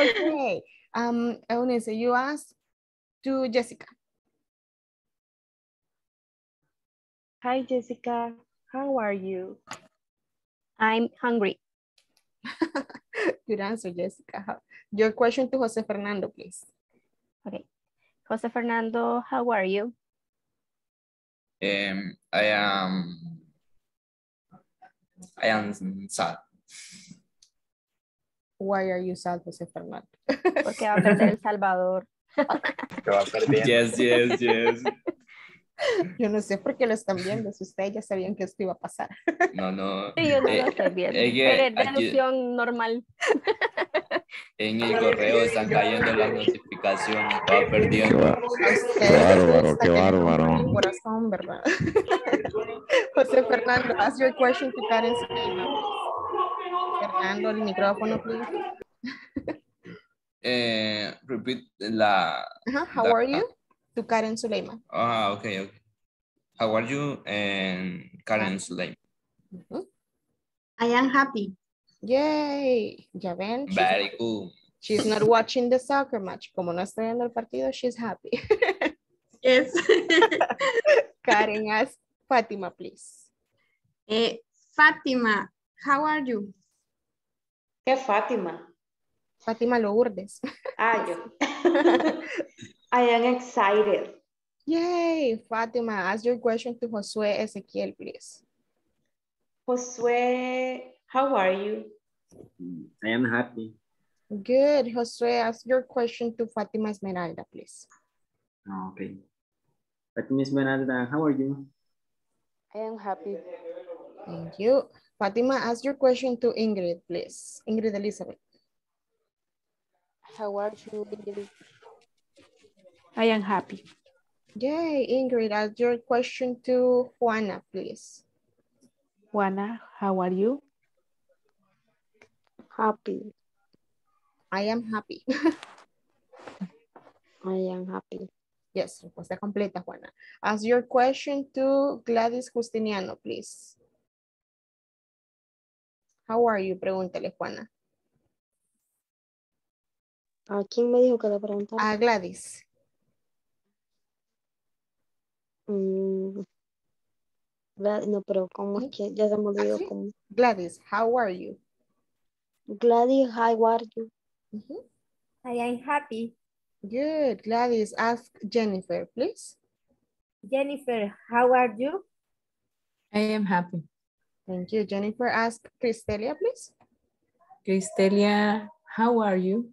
Okay. Um, Eunice, you ask to Jessica. Hi, Jessica. How are you? I'm hungry. Good answer, Jessica. Your question to Jose Fernando, please. Okay. Jose Fernando, how are you? Um, I am... I am sad. Why are you sad, Jose Fernando? Porque va a perder El Salvador. Va a perder. Yes, yes, yes. Yo no sé por qué lo están viendo, si ustedes ya sabían que esto iba a pasar. No, no. Sí, yo no eh, lo estoy viendo. Es que, delusión normal. En el correo están cayendo las notificaciones, estaba perdiendo. Qué bárbaro, qué bárbaro. Mi corazón, ¿verdad? José Fernando, ask your question to Karen Sofía. Fernando, el micrófono, please. Eh, repeat la... Uh-huh. How la, are you? To Karen Suleima. Ah, oh, okay, okay. How are you, and Karen Suleima? Mm-hmm. I am happy. Yay! Ya ven. Very cool. She's not watching the soccer match. Como no está viendo el partido, she's happy. Yes. Karen, ask Fátima, please. Eh, Fátima, how are you? ¿Qué Fátima? Fátima Lourdes. Ah, yo. I am excited. Yay, Fátima, ask your question to Josué Ezequiel, please. Josué, how are you? I am happy. Good, Josué, ask your question to Fátima Esmeralda, please. Oh, okay. Fátima Esmeralda, how are you? I am happy. Thank you. Fátima, ask your question to Ingrid, please. Ingrid Elizabeth. How are you, Ingrid? I am happy. Yay, Ingrid, ask your question to Juana, please. Juana, how are you? Happy. I am happy. I am happy. Yes, respuesta completa, Juana. Ask your question to Gladys Justiniano, please. How are you? Pregúntale, Juana. ¿A quién me dijo que le preguntara? A Gladys. Mm. No, pero ¿cómo es que ya se me olvidó? Cómo. Gladys, how are you? Gladys, how are you? Mm-hmm. I am happy. Good. Gladys, ask Jennifer, please. Jennifer, how are you? I am happy. Thank you. Jennifer, ask Cristelia, please. Cristelia, how are you?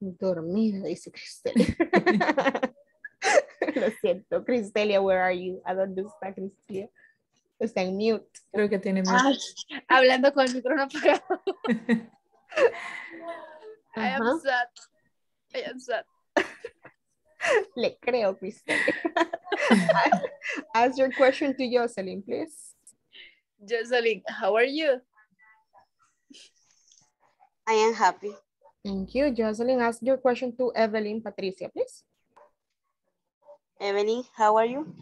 Dormida, dice Cristelia. Lo siento. Cristelia, where are you? ¿A dónde está Cristelia? Está en mute. Creo que tiene mute. Ay, hablando con el micrófono apagado. Uh-huh. I am sad. I am sad. Le creo, Cristelia. Ask your question to Jocelyn, please. Jocelyn, how are you? I am happy. Thank you. Jocelyn, ask your question to Evelyn Patricia, please. Evelyn, how are you?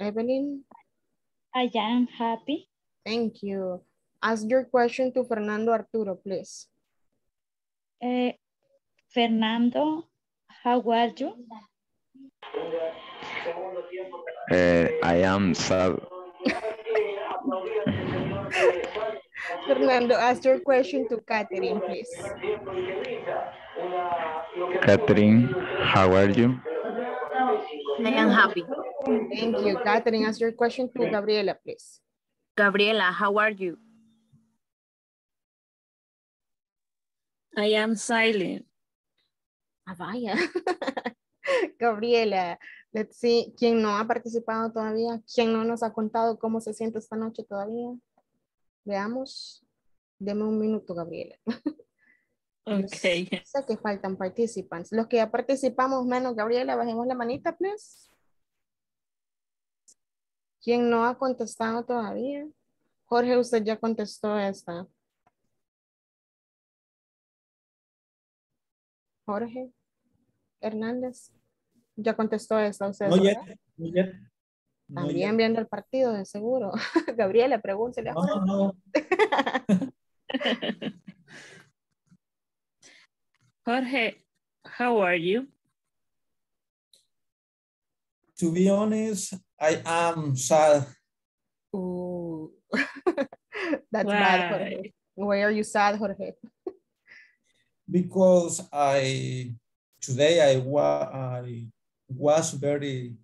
Evelyn? I am happy. Thank you. Ask your question to Fernando Arturo, please. Uh, Fernando, how are you? Uh, I am sad. Fernando, ask your question to Katherine, please. Katherine, how are you? I am happy. Thank you. Katherine, ask your question to Gabriela, please. Gabriela, how are you? I am silent. Ah, vaya. Gabriela, let's see, ¿quién no ha participado todavía? ¿Quién no nos ha contado cómo se siente esta noche todavía? Veamos. Deme un minuto, Gabriela. Okay. No sé que faltan participantes. Los que ya participamos, menos Gabriela, bajemos la manita, please. ¿Quién no ha contestado todavía? Jorge, usted ya contestó esta. Jorge Hernández, ya contestó esta. Usted, no, ya, ya, no, también ya. Viendo el partido, de seguro. Gabriela, pregúntele. No, no, no. Jorge, how are you? To be honest, I am sad. Ooh. That's Why? Bad, Jorge. Why are you sad, Jorge? Because I today I, wa I was very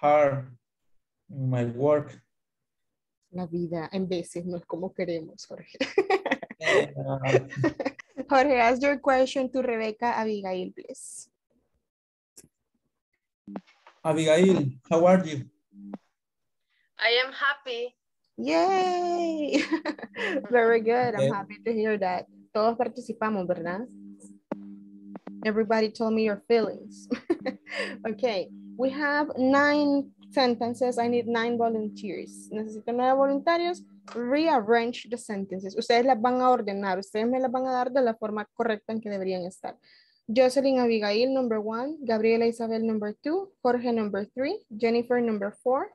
hard in my work. La vida en veces no es como queremos, Jorge. And, uh, Jorge, ask your question to Rebecca Abigail, please. Abigail, how are you? I am happy. Yay! Very good. I'm happy to hear that. Todos participamos, ¿verdad? Everybody told me your feelings. Okay, we have nine sentences. I need nine volunteers. Necesito nueve voluntarios. Rearrange the sentences. Ustedes las van a ordenar. Ustedes me las van a dar de la forma correcta en que deberían estar. Jocelyn Abigail, number one. Gabriela Isabel, number two. Jorge, number three. Jennifer, number four.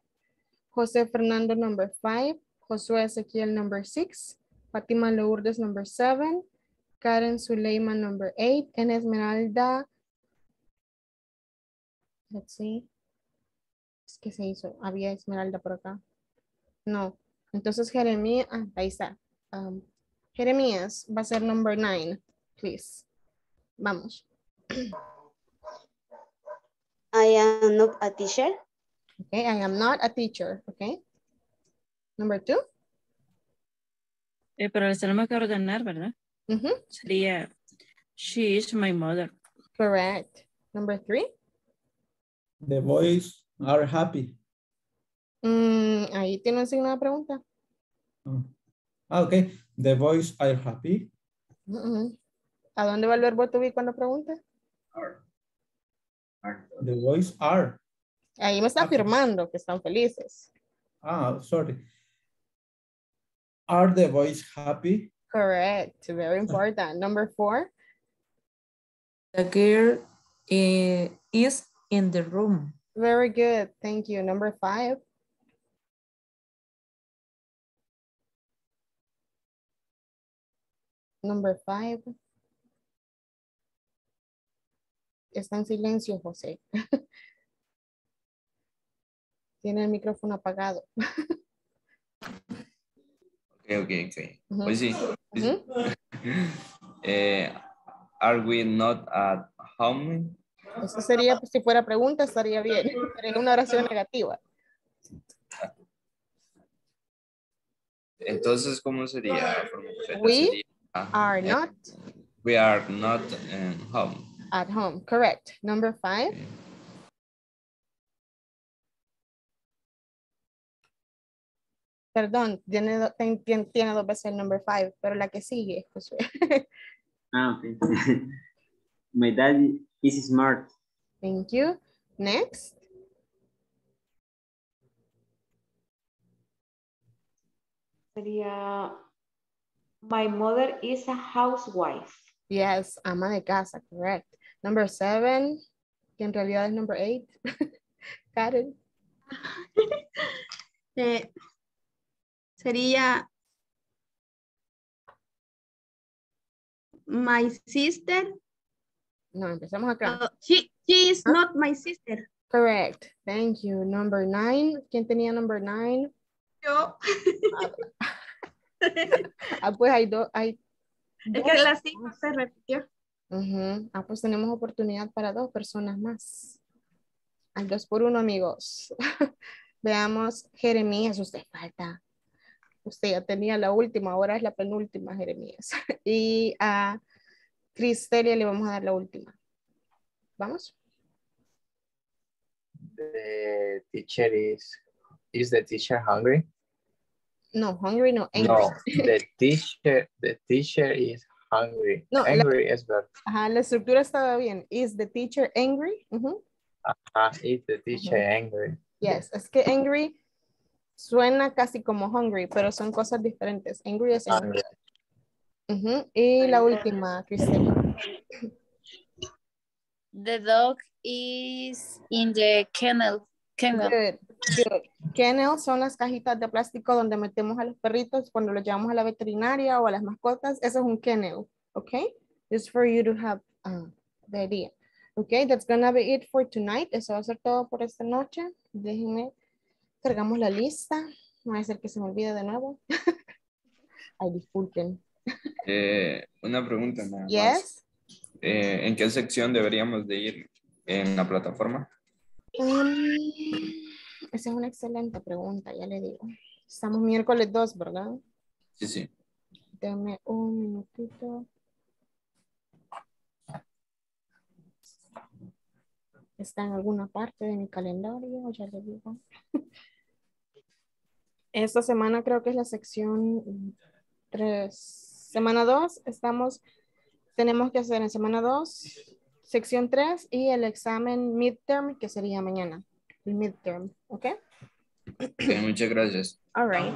Jose Fernando, number five. Josué Ezequiel, number six. Fátima Lourdes, number seven. Karen Suleima, number eight. And Esmeralda Let's see. Es que se hizo. Había Esmeralda por acá. No. Entonces Jeremías. Ah, ahí está. Um, Jeremías va a ser number nine. Please. Vamos. I am not a teacher. Okay, I am not a teacher. Okay. Number two. Eh, pero les tenemos que ordenar, ¿verdad? Mm-hmm. Sería, she is my mother. Correct. Number three. The boys are happy. Mm, ahí tiene un signo de pregunta. Oh. Ah, ok. The boys are happy. Mm-hmm. ¿A dónde va el verbo to be cuando pregunta? Are. Are. The boys are. Ahí me está happy. Afirmando que están felices. Ah, sorry. Are the boys happy? Correct. Very important. Number four. The girl is in the room. Very good. Thank you. Number five. Number five. Está en silencio, José. Tiene el micrófono apagado. Okay, okay. Mm-hmm. Pues sí. Mm-hmm. eh, are we not at home? Eso sería, pues, si fuera pregunta, estaría bien. Sería una oración negativa. Entonces, ¿cómo sería? We sería, are uh, not. We are not um, home. At home, correct. Number five. Okay. Perdón, tiene, tiene, tiene dos veces el number five, pero la que sigue, José. Ah, okay. My daddy is smart. Thank you. Next. Sería, my mother is a housewife. Yes, ama de casa, correct. Number seven, que en realidad es number eight. Karen. eh. Sería, my sister. No, empezamos acá. Uh, she, she is huh? not my sister. Correct. Thank you. Number nine. ¿Quién tenía number nine? Yo. Ah, pues hay dos. Hay es que la cinco se repitió. Uh-huh. Ah, pues tenemos oportunidad para dos personas más. Al dos por uno, amigos. Veamos, Jeremías, usted falta. Usted ya tenía la última, ahora es la penúltima, Jeremías. Y a Cristelia le vamos a dar la última. ¿Vamos? The teacher is... Is the teacher hungry? No, hungry no, angry. No, the teacher, the teacher is hungry. No, angry la, es verdad. Ajá, la estructura estaba bien. Is the teacher angry? Uh-huh. Ajá, is the teacher uh-huh. angry? Yes, es que angry... Suena casi como hungry, pero son cosas diferentes. Angry es angry. Uh-huh. Y la última, Cristina. The dog is in the kennel. Kennel. Good. Good. Kennel son las cajitas de plástico donde metemos a los perritos cuando los llevamos a la veterinaria o a las mascotas. Eso es un kennel. Okay? Just for you to have uh, the idea. Okay, that's gonna be it for tonight. Eso va a ser todo por esta noche. Déjenme. Cargamos la lista. No va a ser que se me olvide de nuevo. Ay, disculpen. Eh, una pregunta nada yes. más. Eh, ¿En qué sección deberíamos de ir en la plataforma? Um, esa es una excelente pregunta, ya le digo. Estamos miércoles dos, ¿verdad? Sí, sí. Dame un minutito. Está en alguna parte de mi calendario, ya le digo. Esta semana creo que es la sección tres. Semana dos, estamos, tenemos que hacer en semana dos, sección tres y el examen midterm que sería mañana. El midterm, ¿ok? Okay, muchas gracias. All right.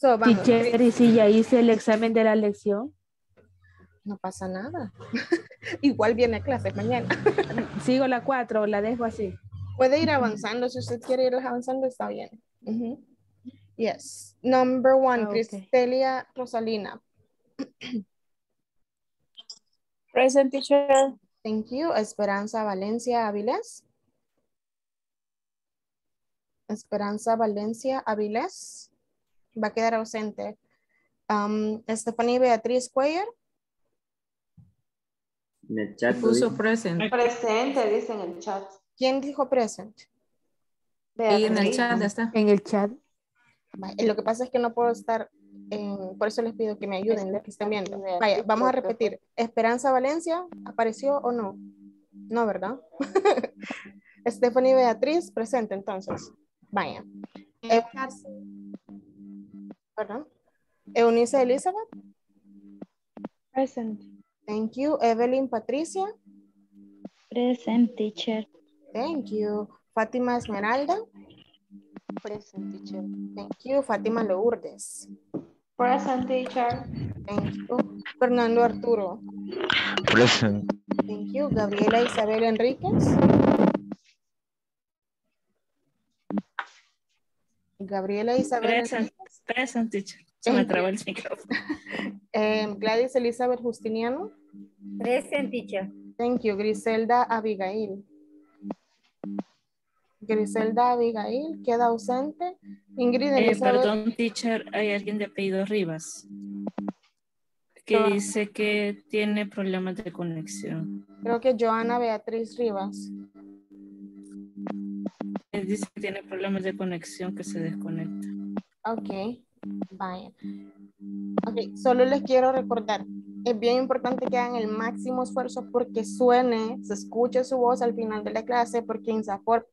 So, vamos. ¿Y si ya hice el examen de la lección? No pasa nada. Igual viene a clases mañana. ¿Sigo la cuatro o la dejo así? Puede ir avanzando. Si usted quiere ir avanzando, está bien. Uh-huh. Yes. Number one, okay. Cristelia Rosalina. Present, teacher. Thank you. Esperanza Valencia Avilés. Esperanza Valencia Avilés va a quedar ausente. Um, Stephanie Beatriz Cuellar. En el chat. Puso presente. Presente, dice en el chat. ¿Quién dijo presente? Y en el chat está. En el chat. Lo que pasa es que no puedo estar, en, por eso les pido que me ayuden, los que están viendo. Vaya, vamos a repetir. ¿Esperanza Valencia apareció o no? No, ¿verdad? Stephanie Beatriz, presente entonces. Vaya. Eh, perdón. Eunice Elizabeth. Present. Thank you. Evelyn Patricia. Present, teacher. Thank you. Fátima Esmeralda. Present, teacher. Thank you. Fátima Lourdes. Present, teacher. Thank you. Fernando Arturo. Present. Thank you. Gabriela Isabel Enríquez. Gabriela Isabel. Present, present teacher. Se me trabó el micrófono. eh, Gladys Elizabeth Justiniano. Present, teacher. Thank you. Griselda Abigail. Griselda Abigail queda ausente. Ingrid Elizabeth. Eh, perdón, teacher, hay alguien de apellido Rivas que no. Dice que tiene problemas de conexión. Creo que Joana Beatriz Rivas. Él dice que tiene problemas de conexión, que se desconecta. Ok, vaya. Ok, solo les quiero recordar, es bien importante que hagan el máximo esfuerzo porque suene, se escuche su voz al final de la clase, porque INSAFORP,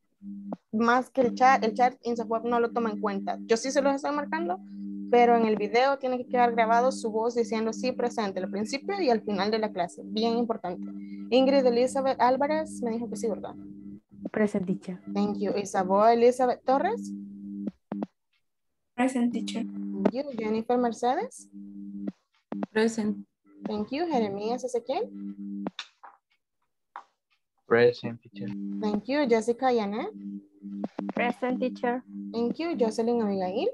más que el chat, el chat INSAFORP no lo toma en cuenta. Yo sí se los estoy marcando, pero en el video tiene que quedar grabado su voz diciendo sí presente al principio y al final de la clase. Bien importante. Ingrid Elizabeth Álvarez me dijo que sí, ¿verdad? Present, teacher. Thank you. Isabel Elizabeth Torres. Present, teacher. Thank you. Jennifer Mercedes. Present. Thank you. Jeremías Ezequiel. Present, teacher. Thank you. Jessica Yanet. Present, teacher. Thank you. Jocelyn Abigail.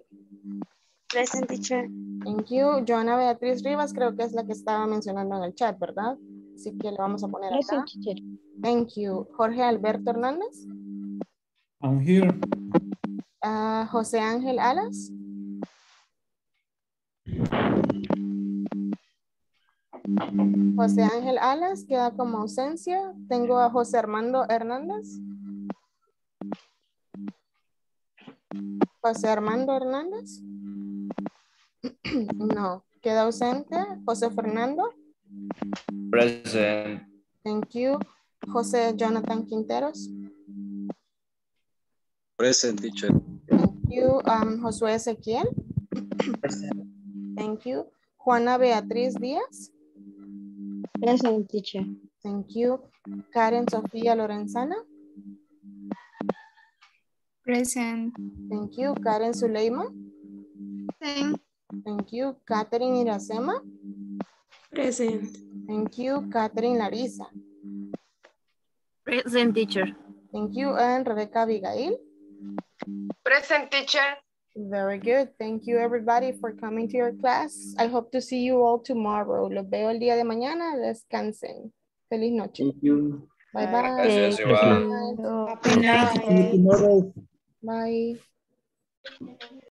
Present, teacher. Thank you. Joana Beatriz Rivas, creo que es la que estaba mencionando en el chat, ¿verdad? Así que lo vamos a poner present, acá. Teacher. Thank you. Jorge Alberto Hernández. I'm here. Uh, Jose Ángel Alas. Jose Ángel Alas queda como ausencia. Tengo a Jose Armando Hernández. Jose Armando Hernández. No, queda ausente. Jose Fernando. Present. Thank you. José Jonathan Quinteros. Present, teacher. Thank you. Um, Josué Ezequiel. Present. Thank you. Juana Beatriz Díaz. Present, teacher. Thank you. Karen Sofía Lorenzana. Present. Thank you. Karen Suleima. Present. Thank you. Katherine Iracema. Present. Thank you. Katherine Larissa. Present, teacher. Thank you. And Rebecca Abigail. Present, teacher. Very good. Thank you, everybody, for coming to your class. I hope to see you all tomorrow. Los veo el día de mañana. Descansen. Feliz noche. Thank you. Bye-bye. Gracias, Iván. Happy night. Bye.